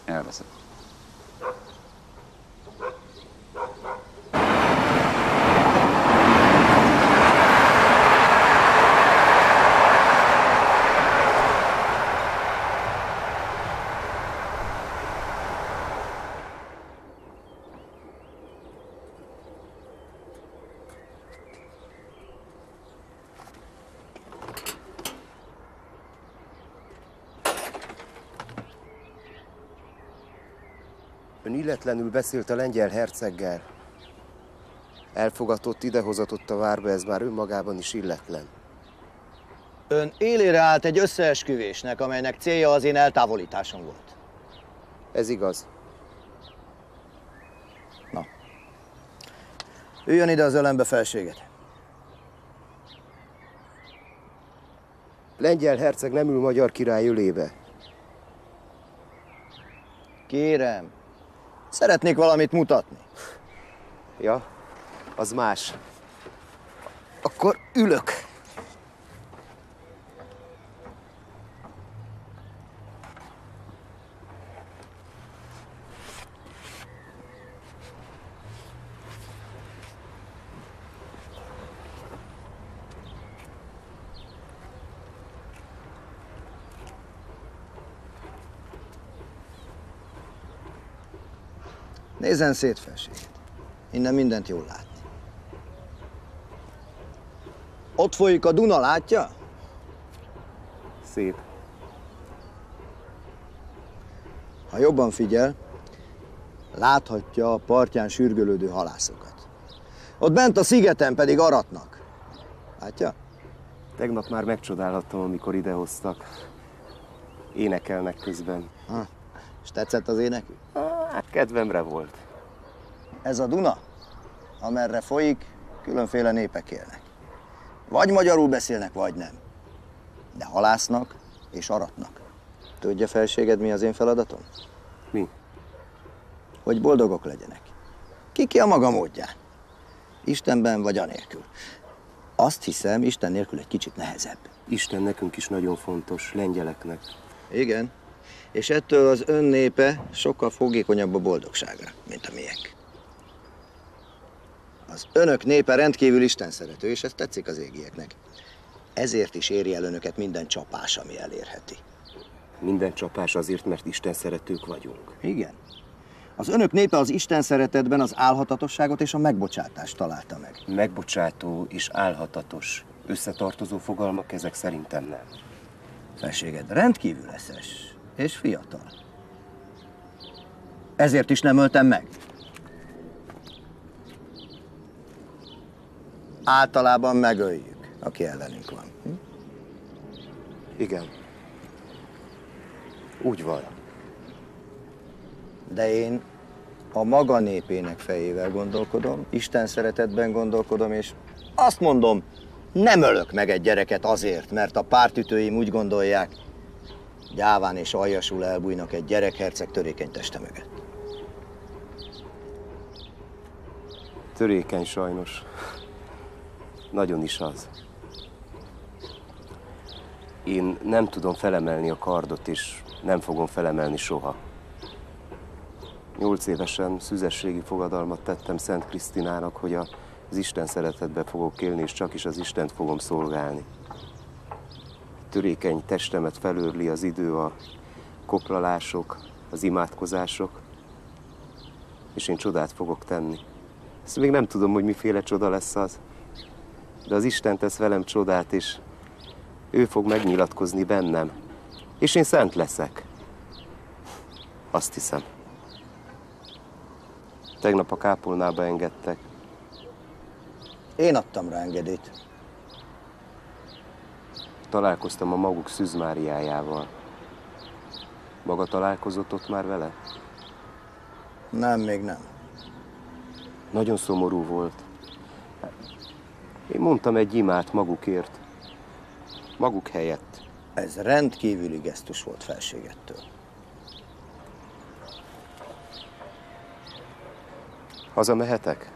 Elveszett. Ön illetlenül beszélt a lengyel herceggel. Elfogatott, idehozatott a várba, ez már önmagában is illetlen. Ön élére állt egy összeesküvésnek, amelynek célja az én eltávolításom volt. Ez igaz. Na. Üljön ide az ölembe, felséged. Lengyel herceg nem ül magyar király ölébe. Kérem, szeretnék valamit mutatni. Ja, az más. Akkor ülök. Nézzen szét, felséget. Innen mindent jól látni. Ott folyik a Duna, látja? Szép. Ha jobban figyel, láthatja a partján sürgölődő halászokat. Ott bent a szigeten pedig aratnak. Látja? Tegnap már megcsodálhattam, amikor idehoztak. Énekelnek közben. Ha. És tetszett az énekük? Hát kedvemre volt. Ez a Duna, amerre folyik, különféle népek élnek. Vagy magyarul beszélnek, vagy nem. De halásznak és aratnak. Tudja, felséged, mi az én feladatom? Mi? Hogy boldogok legyenek. Ki-ki a maga módján. Istenben vagy anélkül. Azt hiszem, Isten nélkül egy kicsit nehezebb. Isten nekünk is nagyon fontos, lengyeleknek. Igen. És ettől az ön népe sokkal fogékonyabb a boldogságra, mint a miénk. Az önök népe rendkívül istenszerető, és ez tetszik az égieknek. Ezért is éri el önöket minden csapás, ami elérheti. Minden csapás azért, mert istenszeretők vagyunk. Igen. Az önök népe az istenszeretetben az álhatatosságot és a megbocsátást találta meg. Megbocsátó és álhatatos. Összetartozó fogalmak ezek szerintem nem. Felséged, rendkívül eszes. És fiatal. Ezért is nem öltem meg. Általában megöljük, aki ellenünk van. Hm? Igen. Úgy van. De én a maga népének fejével gondolkodom, Isten szeretetben gondolkodom, és azt mondom, nem ölök meg egy gyereket azért, mert a pártütőim úgy gondolják, gyáván és aljasul elbújnak egy gyerekherceg törékeny teste mögött. Törékeny sajnos. Nagyon is az. Én nem tudom felemelni a kardot, és nem fogom felemelni soha. Nyolc évesen szüzességi fogadalmat tettem Szent Krisztinának, hogy az Isten szeretetbe fogok élni, és csakis az Istent fogom szolgálni. Törékeny testemet felőrli az idő, a koplalások, az imádkozások, és én csodát fogok tenni. Ezt még nem tudom, hogy miféle csoda lesz az, de az Isten tesz velem csodát, és ő fog megnyilatkozni bennem, és én szent leszek. Azt hiszem. Tegnap a kápolnába engedtek. Én adtam rá engedélyt. Találkoztam a maguk Szűz Máriájával. Maga találkozott ott már vele? Nem, még nem. Nagyon szomorú volt. Én mondtam egy imát magukért. Maguk helyett. Ez rendkívüli gesztus volt felségettől. Hazamehetek?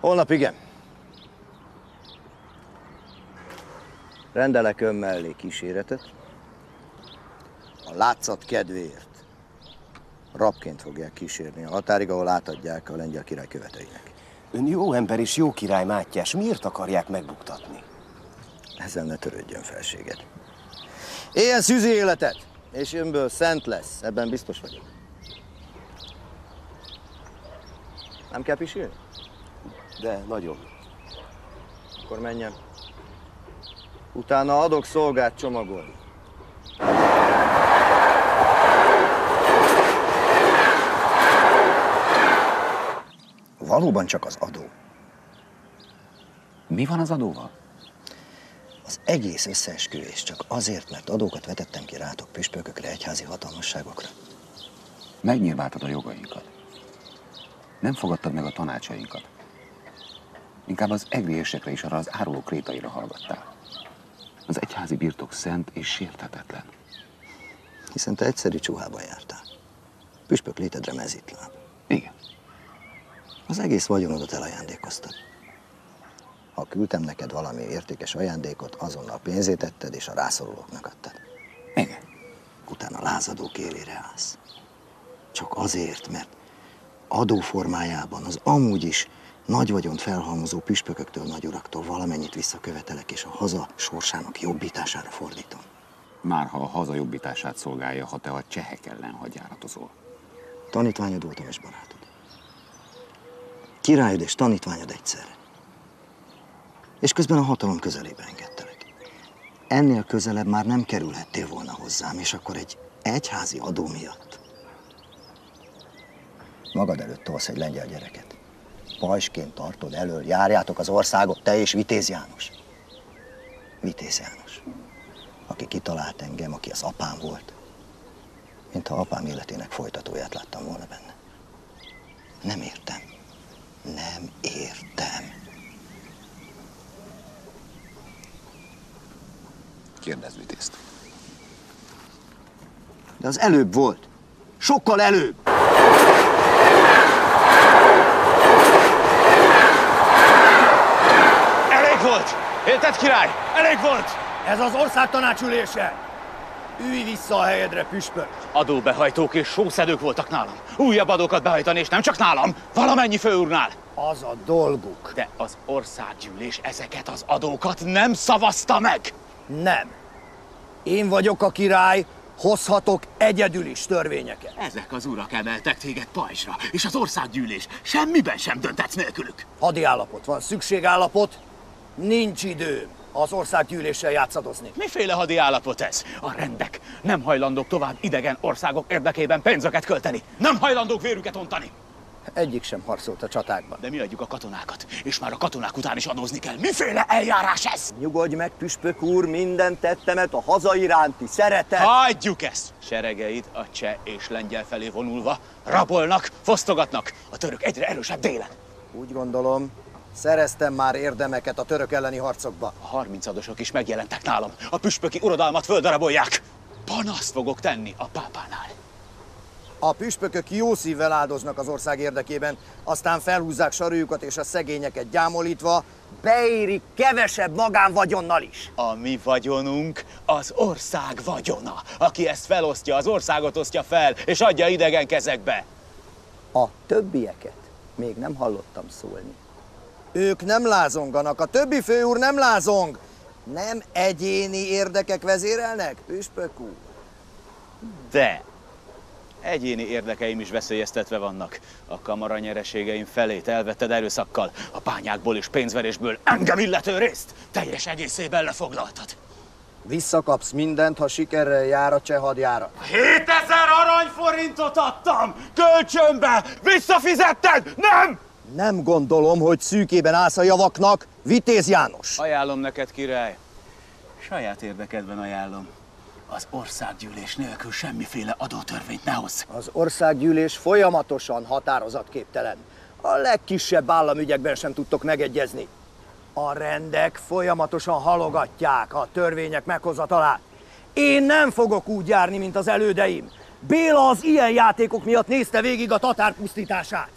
Holnap igen. Rendelek ön mellé kíséretet, a látszat kedvéért rabként fogják kísérni a határig, ahol átadják a lengyel király követeinek. Ön jó ember és jó király, Mátyás, miért akarják megbuktatni? Ezzel ne törődjön, felséged. Éljen szűzi életet, és önből szent lesz, ebben biztos vagyok. Nem kell pisilni? De nagyon. Akkor menjen. Utána adok szolgát csomagolni. valóban csak az adó. Mi van az adóval? Az egész összeesküvés csak azért, mert adókat vetettem ki rátok, püspökökre, egyházi hatalmasságokra. Megnyilváltad a jogainkat. Nem fogadtad meg a tanácsainkat. Inkább az egérsekre és arra az áruló krétaira hallgattál. Az egyházi birtok szent és sérthetetlen. Hiszen te egyszerű csúhában jártál. Püspök létedre mezítláb. Igen. Az egész vagyonodat elajándékoztad. Ha küldtem neked valami értékes ajándékot, azonnal pénzét etted és a rászorulóknak adtad. Igen. Utána lázadók élére állsz. Csak azért, mert adóformájában az amúgy is nagy vagyont felhalmozó püspököktől, nagyuraktól valamennyit visszakövetelek, és a haza sorsának jobbítására fordítom. Márha a haza jobbítását szolgálja, ha te a csehek ellen hadjáratozol. Tanítványod voltam és barátod. Királyod és tanítványod egyszerre. És közben a hatalom közelébe engedtelek. Ennél közelebb már nem kerülhettél volna hozzám, és akkor egy egyházi adó miatt. Magad előtt tolsz egy lengyel gyereket. Pajsként tartod elől, járjátok az országot, te és Vitéz János. Vitéz János, aki kitalált engem, aki az apám volt. Mintha apám életének folytatóját láttam volna benne. Nem értem. Nem értem. Kérdezz Vitézt. De az előbb volt. Sokkal előbb! Elég volt! Érted, király? Elég volt! Ez az ország tanácsülése! Ülj vissza a helyedre, püspök! Adóbehajtók és sószedők voltak nálam. Újabb adókat behajtani, és nem csak nálam, valamennyi főúrnál. Az a dolguk. De az országgyűlés ezeket az adókat nem szavazta meg! Nem. Én vagyok a király, hozhatok egyedül is törvényeket. Ezek az urak emeltek téged pajzsra, és az országgyűlés semmiben sem döntetsz nélkülük. Hadi állapot van, szükségállapot, nincs időm az országgyűléssel játszadozni. Miféle hadi állapot ez? A rendek nem hajlandók tovább idegen országok érdekében pénzeket költeni, nem hajlandók vérüket ontani. Egyik sem harcolt a csatákban. De mi adjuk a katonákat, és már a katonák után is adózni kell. Miféle eljárás ez? Nyugodj meg, püspök úr, minden tettemet a haza iránti szeretet. Hagyjuk ezt! Seregeid a cseh és lengyel felé vonulva rabolnak, fosztogatnak a török egyre erősebb délen. Úgy gondolom, szereztem már érdemeket a török elleni harcokba. A harmincadosok is megjelentek nálam. A püspöki uradalmat földarabolják. Panaszt fogok tenni a pápánál. A püspökök jó szívvel áldoznak az ország érdekében, aztán felhúzzák sarjukat és a szegényeket gyámolítva, beéri kevesebb magánvagyonnal is. A mi vagyonunk az ország vagyona. Aki ezt felosztja, az országot osztja fel, és adja idegen kezekbe. A többieket még nem hallottam szólni. Ők nem lázonganak, a többi főúr nem lázong. Nem egyéni érdekek vezérelnek, püspök úr? De... Egyéni érdekeim is veszélyeztetve vannak. A kamara nyereségeim felét elvetted erőszakkal, a bányákból és pénzverésből engem illető részt teljes egészében lefoglaltad. Visszakapsz mindent, ha sikerrel jár a cseh hadjárat. hétezer aranyforintot adtam! Kölcsönbe! Visszafizetted! Nem! Nem gondolom, hogy szűkében állsz a javaknak, Vitéz János. Ajánlom neked, király. Saját érdekedben ajánlom. Az országgyűlés nélkül semmiféle adótörvényt ne hozz. Az országgyűlés folyamatosan határozatképtelen. A legkisebb államügyekben sem tudtok megegyezni. A rendek folyamatosan halogatják a törvények meghozatalát. Én nem fogok úgy járni, mint az elődeim. Béla az ilyen játékok miatt nézte végig a tatár pusztítását.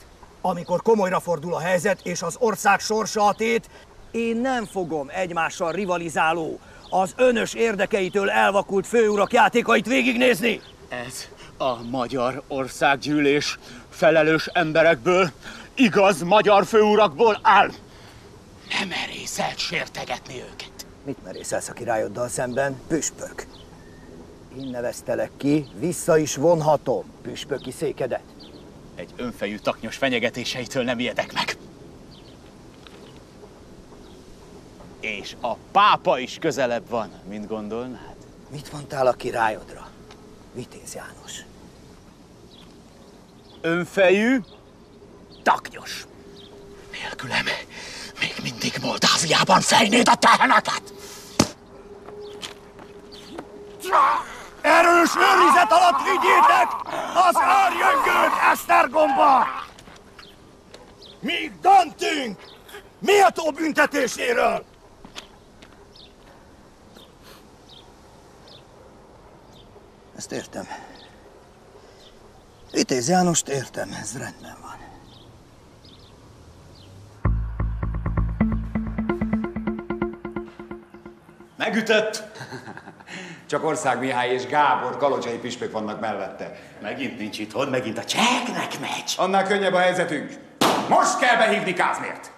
Amikor komolyra fordul a helyzet és az ország sorsa a tét, én nem fogom egymással rivalizáló, az önös érdekeitől elvakult főurak játékait végignézni! Ez a magyar országgyűlés felelős emberekből, igaz magyar főurakból áll! Nem merészelt sértegetni őket! Mit merészelsz a királyoddal szemben, püspök? Én neveztelek ki, vissza is vonhatom püspöki székedet. Egy önfejű taknyos fenyegetéseitől nem ijedek meg! És a pápa is közelebb van, mint gondolnád? Mit mondtál a királyodra, Vitéz János? Önfejű, taknyos. nélkülem még mindig Moldáviában fejnéd a teheneket! Erős őrizet alatt vigyétek az árjöngőt Esztergomba! Míg döntünk méltó büntetéséről! Ezt értem. Vitéz Jánost értem, ez rendben van. Megütött! Csak Ország Mihály és Gábor kalocsai püspök vannak mellette. Megint nincs itthon, megint a cseheknek megy. Annál könnyebb a helyzetünk. Most kell behívni Kázmért!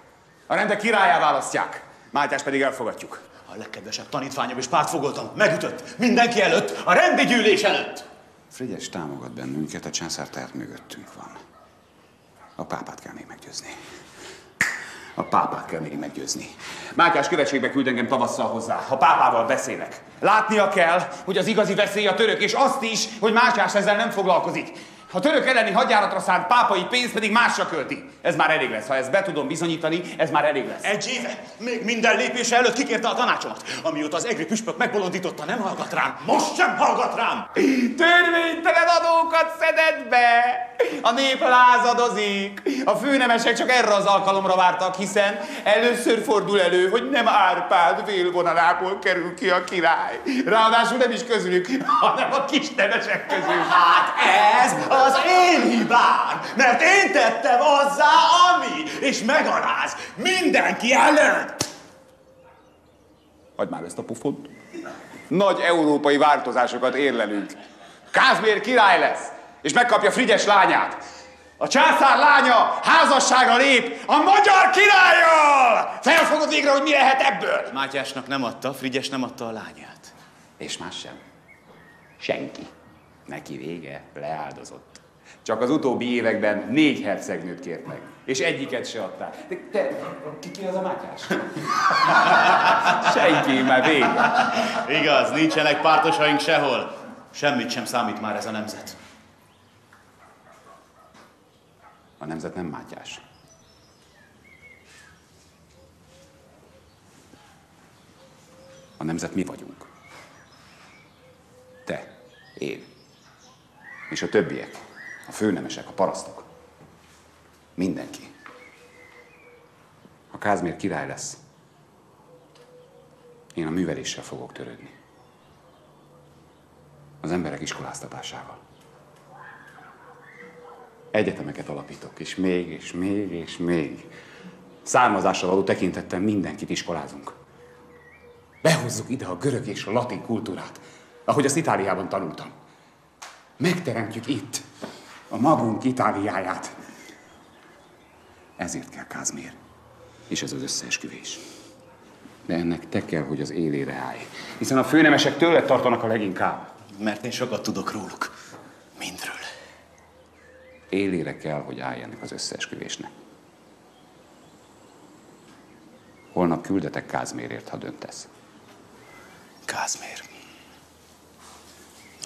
A rendek királyá választják, Mátyás pedig elfogadjuk. A legkedvesebb tanítványom és pártfogoltam megütött mindenki előtt, a rendi gyűlés előtt! Frigyes támogat bennünket, a császár tehát mögöttünk van. A pápát kell még meggyőzni. A pápát kell még meggyőzni. Mátyás követségbe küld engem tavasszal hozzá, a pápával beszélek. Látnia kell, hogy az igazi veszély a török, és azt is, hogy Mátyás ezzel nem foglalkozik. A török elleni hadjáratra szánt pápai pénz pedig másra költi. Ez már elég lesz. Ha ezt be tudom bizonyítani, ez már elég lesz. Egy éve, még minden lépése előtt kikérte a tanácsomat. Amióta az egri püspök megbolondította, nem hallgat rám. Most sem hallgat rám! Törvénytelen adókat szedett be! A nép lázadozik! A főnemesek csak erre az alkalomra vártak, hiszen először fordul elő, hogy nem Árpád vélvonalából kerül ki a király. Ráadásul nem is közülük, hanem a kisnemesek közül. Hát ez... az én hibám, mert én tettem azzá, ami, és megaláz mindenki előtt! Adj már ezt a pufont. Nagy európai változásokat érlelünk. Kázmér király lesz, és megkapja Frigyes lányát. A császár lánya házasságra lép a magyar királlyal! Felfogod végre, hogy mi lehet ebből? Mátyásnak nem adta, Frigyes nem adta a lányát. És más sem. Senki. Neki vége, leáldozott. Csak az utóbbi években négy hercegnőt kért meg, és egyiket se adták. De te, ki, ki az a Mátyás? Senki, már vége. Igaz, nincsenek pártosaink sehol. Semmit sem számít már ez a nemzet. A nemzet nem Mátyás. A nemzet mi vagyunk. Te, én. És a többiek, a főnemesek, a parasztok, mindenki. Ha Kázmér király lesz, én a műveléssel fogok törődni. Az emberek iskoláztatásával. Egyetemeket alapítok, és még, és még, és még. Származással való tekintettel mindenkit iskolázunk. Behozzuk ide a görög és a latin kultúrát, ahogy azt Itáliában tanultam. Megteremtjük itt a magunk Itáliáját. Ezért kell Kázmér, és ez az összeesküvés. De ennek te kell, hogy az élére állj. Hiszen a főnemesek tőled tartanak a leginkább. Mert én sokat tudok róluk. Mindről. Élére kell, hogy állj ennek az összeesküvésnek. Holnap küldetek Kázmérért, ha döntesz. Kázmér.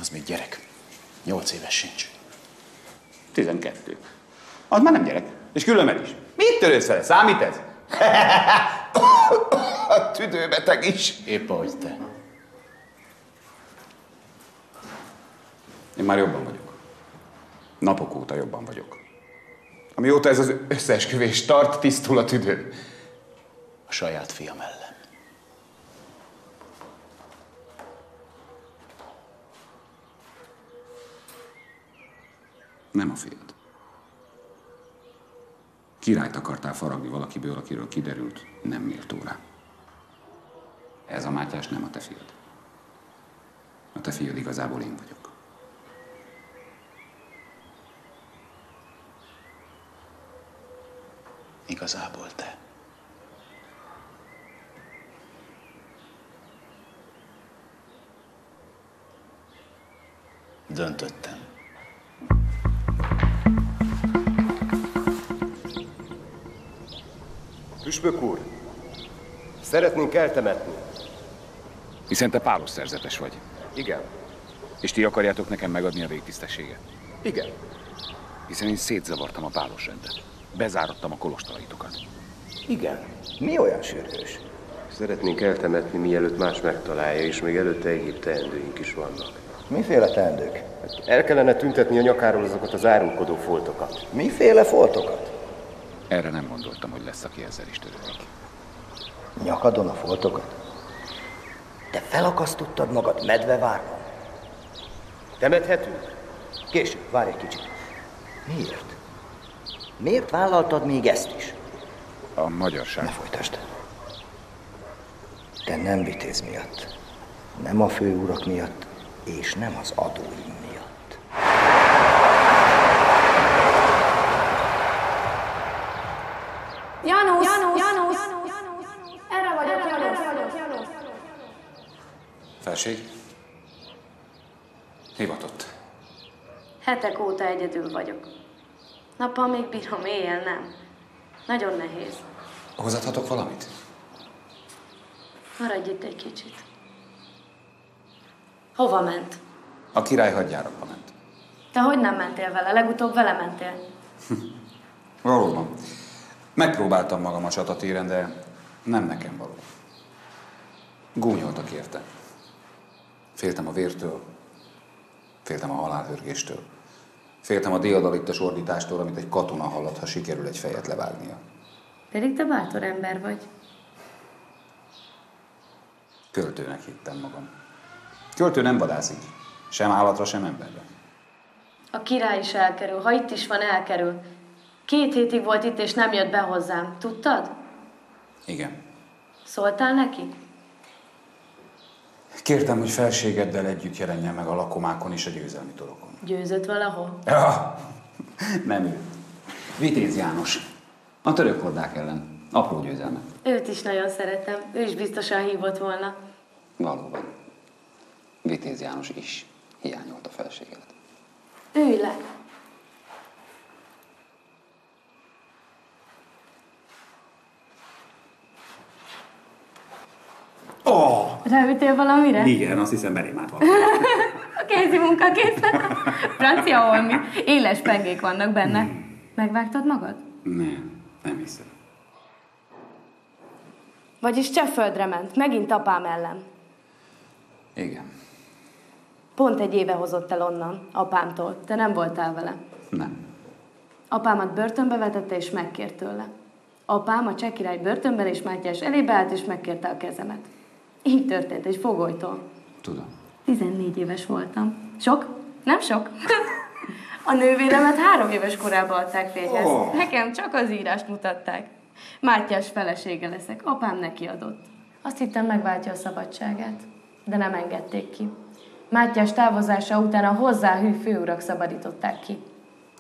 Az még gyerek. Nyolc éves sincs. Tizenkettő. Az már nem gyerek. És különben is. Mit törődsz vele? Számít ez? A tüdőbeteg is. Épp ahogy te. Én már jobban vagyok. Napok óta jobban vagyok. Amióta ez az összeesküvés tart, tisztul a tüdő. A saját fiam ellen. Nem a fiad. Királyt akartál faragni valakiből, akiről kiderült, nem méltó rá. Ez a Mátyás nem a te fiad. A te fiad igazából én vagyok. Igazából te. Döntöttem. Püspök úr, szeretnénk eltemetni. Hiszen te Pálos szerzetes vagy. Igen. És ti akarjátok nekem megadni a végtisztességet? Igen. Hiszen én szétzavartam a Pálos rendet. Bezárattam a kolostoritokat. Igen. Mi olyan sürgős? Szeretnénk eltemetni, mielőtt más megtalálja, és még előtte egyéb teendőink is vannak. Miféle teendők? El kellene tüntetni a nyakáról azokat az árulkodó foltokat. Miféle foltokat? Erre nem gondoltam, hogy lesz, aki ezzel is törődik. Nyakadon a foltokat? Te felakasztottad magad Medvevárban? Temethetünk? Később, várj egy kicsit. Miért? Miért vállaltad még ezt is? A magyarság. Ne folytasd. Te nem Vitéz miatt, nem a főurak miatt, és nem az adóim miatt. Janus! Janus! Janus! Erre vagyok, Janus! Janus! Felség? Hivatott. Hetek óta egyedül vagyok. Nappal még bírom, éjjel nem. Nagyon nehéz. Hozathatok valamit? Maradj itt egy kicsit. Hova ment? A király hadjáratba ment. Te hogy nem mentél vele? Legutóbb vele mentél. Valóban. Megpróbáltam magam a csatatéren, de nem nekem való. Gúnyoltak érte. Féltem a vértől, féltem a halálhörgéstől, féltem a déadalittas ordítástól, amit egy katona hallat, ha sikerül egy fejet levágnia. Pedig te bátor ember vagy. Költőnek hittem magam. Költő nem vadászik. Sem állatra, sem emberre. A király is elkerül. Ha itt is van, elkerül. Két hétig volt itt, és nem jött be hozzám. Tudtad? Igen. Szóltál neki? Kértem, hogy felségeddel együtt jelenjen meg a lakomákon és a győzelmi torokon. Győzött valahol? Ja, nem ő. Vitéz János. A török hordák ellen. Apró győzelme. Őt is nagyon szeretem. Ő is biztosan hívott volna. Valóban. Vitéz János is hiányolt a feleségedet. Ülj le! Oh! Ráütél valamire? Igen, azt hiszem belémát van. A kézi munka készlet. Francia holmi. Éles pengék vannak benne. Megvágtad magad? Nem, nem hiszem. Vagyis Csehföldre ment, megint apám ellen. Igen. Pont egy éve hozott el onnan, apámtól. Te nem voltál vele. Nem. Apámat börtönbe vetette, és megkért tőle. Apám a cseh király börtönben, és Mátyás elébe állt, és megkérte a kezemet. Így történt, egy fogolytól. Tudom. tizennégy éves voltam. Sok? Nem sok? A nővéremet három éves korában adták férjhez. Oh. Nekem csak az írást mutatták. Mátyás felesége leszek. Apám neki adott. Azt hittem, megváltja a szabadságát. De nem engedték ki. Mátyás távozása után a hozzáhű főurak szabadították ki.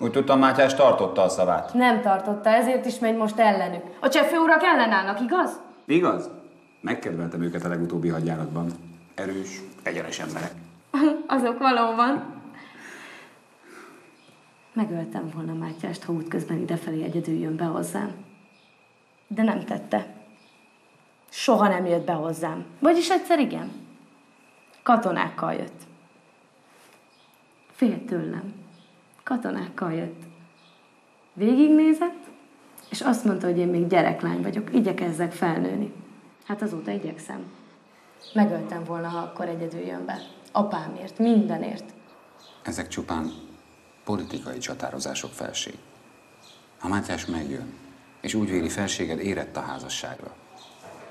Úgy tudtam, Mátyás tartotta a szavát. Nem tartotta, ezért is megy most ellenük. A cseh főurak ellenállnak, igaz? Igaz. Megkedveltem őket a legutóbbi hadjáratban. Erős, egyenes emberek. Azok valóban. Megöltem volna Mátyást, ha útközben idefelé egyedül jön be hozzám. De nem tette. Soha nem jött be hozzám. Vagyis egyszer igen. Katonákkal jött. Fél tőlem. Katonákkal jött. Végignézett, és azt mondta, hogy én még gyereklány vagyok, igyekezzek felnőni. Hát azóta igyekszem. Megöltem volna, ha akkor egyedül jön be. Apámért, mindenért. Ezek csupán politikai csatározások, felség. Ha Mátyás megjön, és úgy véli, felséged érett a házasságra,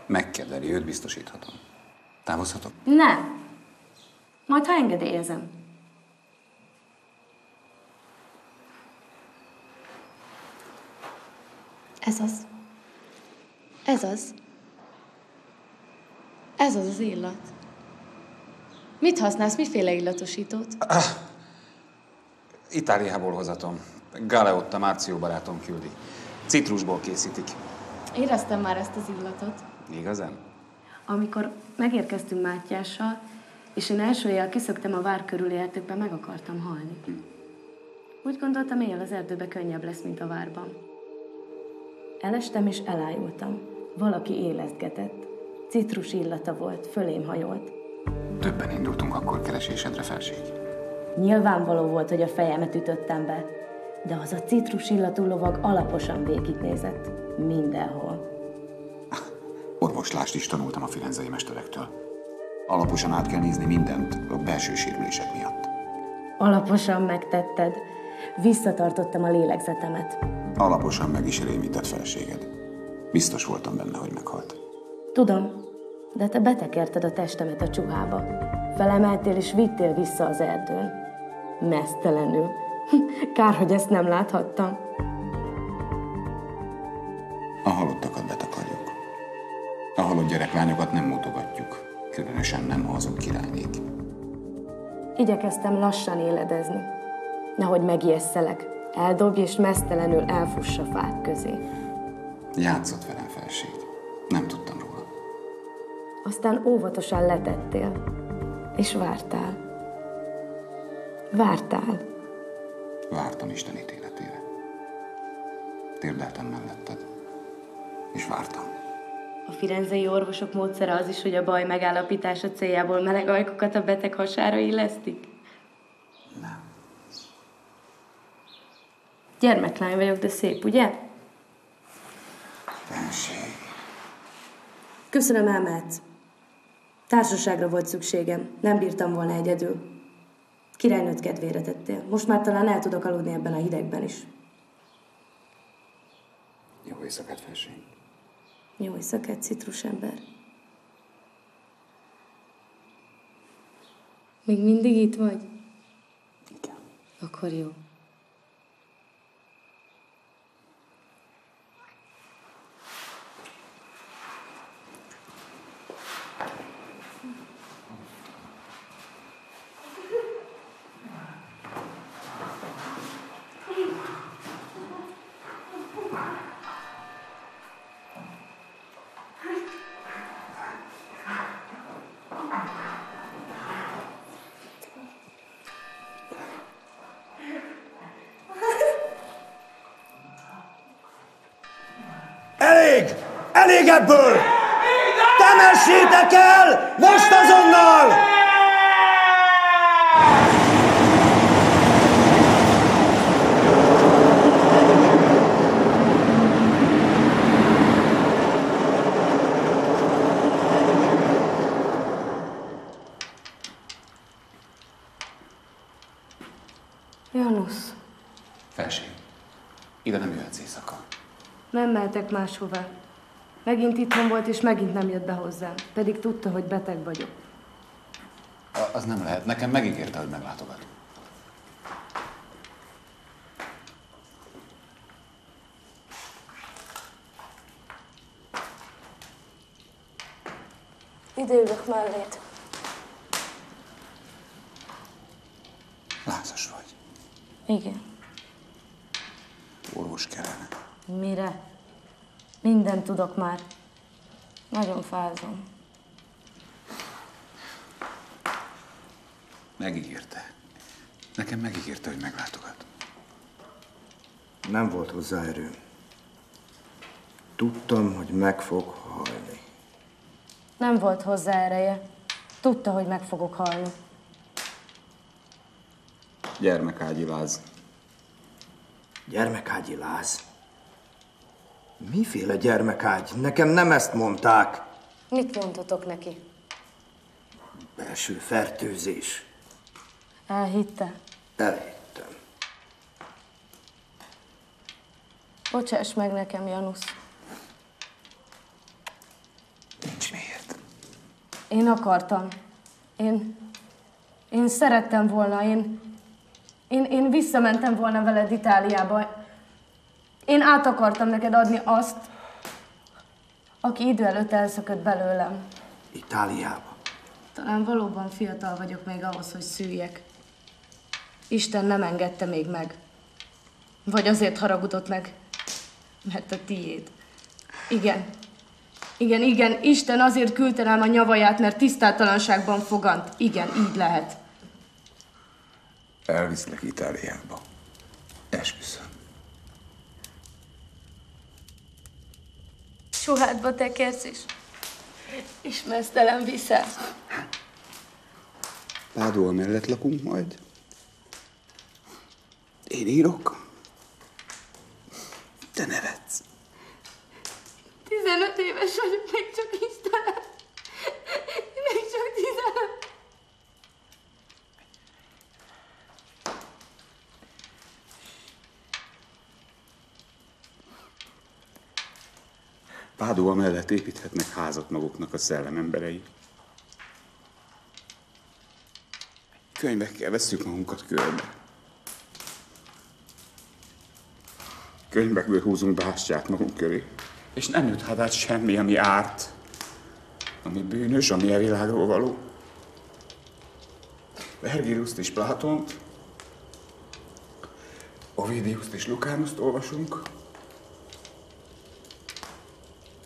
megkedveli őt, biztosíthatom. Távozhatok? Nem. Majd, ha engedélyezem. Ez az. Ez az. Ez az az illat. Mit használsz? Miféle illatosítót? Ah, Itáliából hozatom. Galeotta Márció barátom küldi. Citrusból készítik. Éreztem már ezt az illatot. Igazán? Amikor megérkeztünk Mátyással, és én első éjjel kiszöktem a vár körüli erdőkbe, meg akartam halni. Hm. Úgy gondoltam, éjjel az erdőbe könnyebb lesz, mint a várban. Elestem és elájultam. Valaki élezgetett. Citrus illata volt, fölém hajolt. Többen indultunk akkor keresésedre, felség. Nyilvánvaló volt, hogy a fejemet ütöttem be, de az a citrus illatú lovag alaposan végignézett. Mindenhol. orvoslást is tanultam a firenzei mesterektől. Alaposan át kell nézni mindent a belső sérülések miatt. Alaposan megtetted. Visszatartottam a lélegzetemet. Alaposan meg is rémített feleséged. Biztos voltam benne, hogy meghalt. Tudom, de te betekerted a testemet a csuhába. Felemeltél és vittél vissza az erdőn. Mesztelenül. Kár, hogy ezt nem láthattam. A halottakat betakarjuk. A halott gyereklányokat nem mutogatjuk. Különösen nem, ha azok királynét. Igyekeztem lassan éledezni. Nehogy megijesszelek. Eldobj és mesztelenül elfuss a fák közé. Játszott velem, felség. Nem tudtam róla. Aztán óvatosan letettél. És vártál. Vártál. Vártam Isten ítéletére. Térdeltem melletted. És vártam. A firenzei orvosok módszere az is, hogy a baj megállapítása céljából meleg ajkukat a beteg hasára illesztik? Nem. Gyermeklány vagyok, de szép, ugye? Fenség. Köszönöm, elmehetsz. Társaságra volt szükségem, nem bírtam volna egyedül. Királynőt kedvére tettél. Most már talán el tudok aludni ebben a hidegben is. Jó éjszakát, felség. Jó éjszakát, citrusember. Még mindig itt vagy? Igen. Akkor jó. Elég ebből! Temessétek el! Most azonnal! Janus. Felség, ide nem jöhetsz éjszaka. Nem mehetek máshová. Megint itthon volt, és megint nem jött be hozzám. Pedig tudta, hogy beteg vagyok. A- az nem lehet. Nekem megígérte, hogy meglátogat. Ide ülök mellét. Lázas vagy. Igen. Orvos kellene. Mire? Mindent tudok már. Nagyon fázom. Megígérte. Nekem megígérte, hogy meglátogat. Nem volt hozzá erőm. Tudtam, hogy meg fog halni. Nem volt hozzá ereje. Tudta, hogy meg fogok halni. Gyermekágyi láz. Gyermekágyi láz? Miféle gyermekágy? Nekem nem ezt mondták. Mit mondtatok neki? Belső fertőzés. Elhitte? Elhittem. Bocsáss meg nekem, Janus. Nincs miért. Én akartam. Én... Én szerettem volna. Én... Én, én visszamentem volna veled Itáliába. Én át akartam neked adni azt, aki idő előtt elszökött belőlem. Itáliába? Talán valóban fiatal vagyok még ahhoz, hogy szüljek. Isten nem engedte még meg. Vagy azért haragudott meg, mert a tiéd. Igen. Igen, igen, Isten azért küldte rám a nyavaját, mert tisztátalanságban fogant. Igen, így lehet. Elviszlek Itáliába. Esküszöm. Sohádba tekersz is, és mesztelen viszel. Pádova mellett lakunk majd. Én írok. Te nevetsz. tizenöt éves vagyok, még csak is. Pádova mellett építhetnek házat maguknak a szellememberei. Könyvekkel vesszük magunkat körbe. Könyvekből húzunk bástyát magunk köré, és nem jut hát semmi, ami árt, ami bűnös, ami a világról való. Vergiliuszt és Plátont, Ovidiuszt és Lukánuszt olvasunk.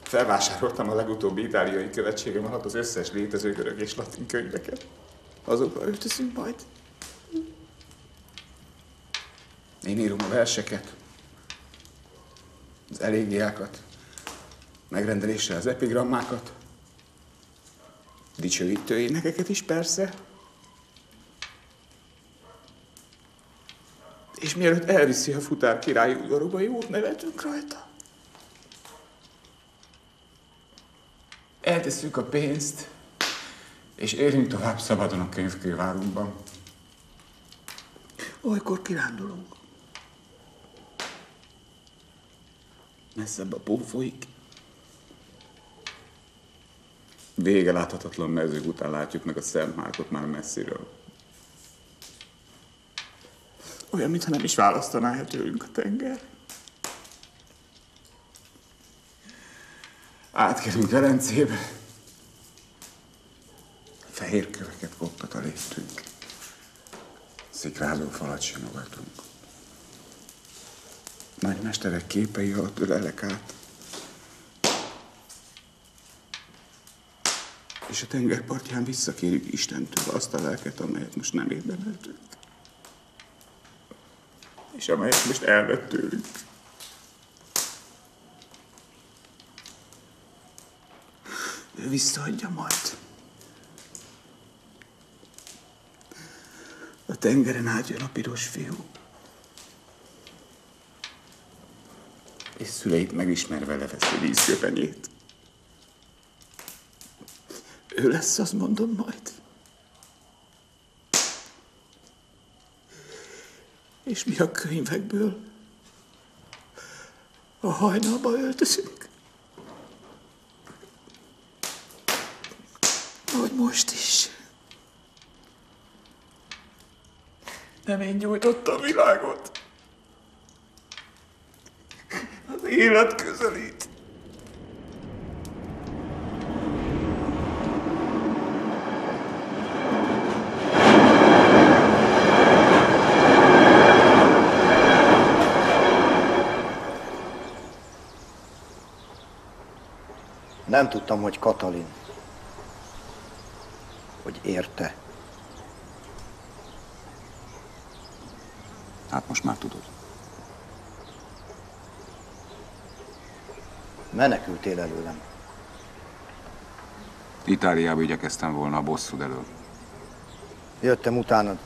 Felvásároltam a legutóbbi itáliai követségem alatt az összes létező görög és latin könyveket. Azokban öltözünk majd. Én írom a verseket, az elégiákat, megrendeléssel az epigrammákat, dicsőítő énekeket is persze. És mielőtt elviszi a futár király udvaruba, jót nevetünk rajta. Eltesszük a pénzt, és élünk tovább szabadon a könyvkővárunkban. Olykor kirándulunk. Messzebb a pófolyik. Vége láthatatlan mezők után látjuk meg a Szent Márkot már messziről. Olyan, mintha nem is választaná el tőlünk a tenger. Átkerünk Velencébe. Fehér köveket koptat a léptünk. Szikrázó falat simogatunk. Nagymesterek képei alatt ölelek át. És a tengerpartján visszakérjük Istentől azt a lelket, amelyet most nem érdemeltünk. És amelyet most elvett tőlünk. Ő visszaadja majd. A tengeren át jön a piros fiú. És szüleit megismerve leveszi vízköpenyét. Ő lesz, azt mondom majd. És mi a könyvekből a hajnalba öltözünk. Ahogy most is. Nem én nyújtottam a világot. Az élet közelít. Nem tudtam, hogy Katalin, hogy érte. Hát most már tudod. Menekültél előlem. Itáliába igyekeztem volna a bosszúd elől. Jöttem utánad.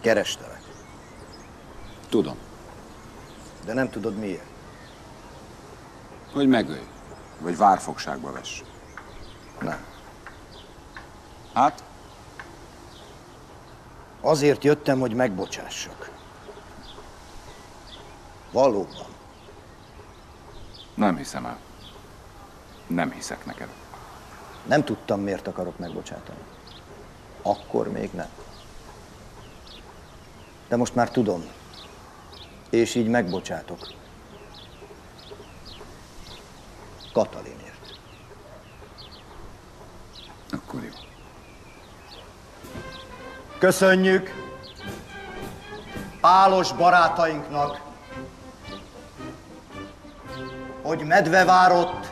Kerestelek. Tudom. De nem tudod miért. Hogy megölj. Vagy várfogságba vess. Nem. Hát? Azért jöttem, hogy megbocsássak. Valóban. Nem hiszem el. Nem hiszek neked. Nem tudtam, miért akarok megbocsátani. Akkor még nem. De most már tudom. És így megbocsátok. Katalinért. Akkor jó. Köszönjük Pálos barátainknak, hogy Medvevárott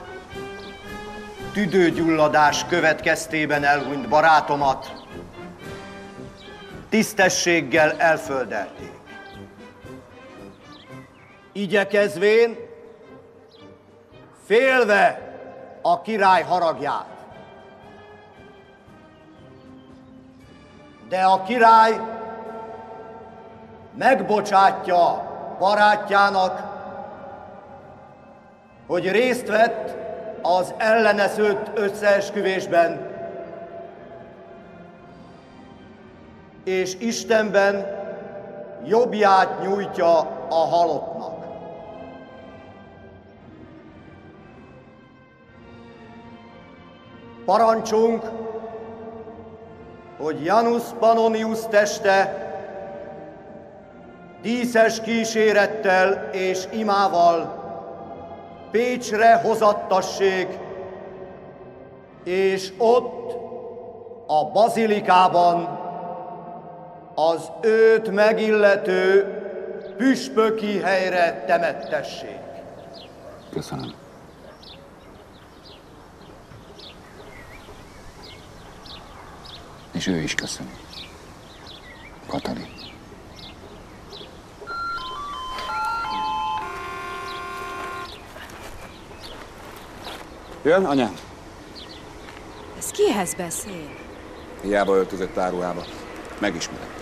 tüdőgyulladás következtében elhunyt barátomat tisztességgel elföldelték. Igyekezvén félve a király haragját. De a király megbocsátja barátjának, hogy részt vett az ellene szőtt összeesküvésben, és Istenben jobbját nyújtja a halottnak. Parancsunk, hogy Janus Pannonius teste díszes kísérettel és imával Pécsre hozattassék, és ott a bazilikában az őt megillető püspöki helyre temettessék. Köszönöm. És ő is köszöni. Katalin. Jön, anyám? Ez kihez beszél? Hiába öltözött áruhába. Megismerem.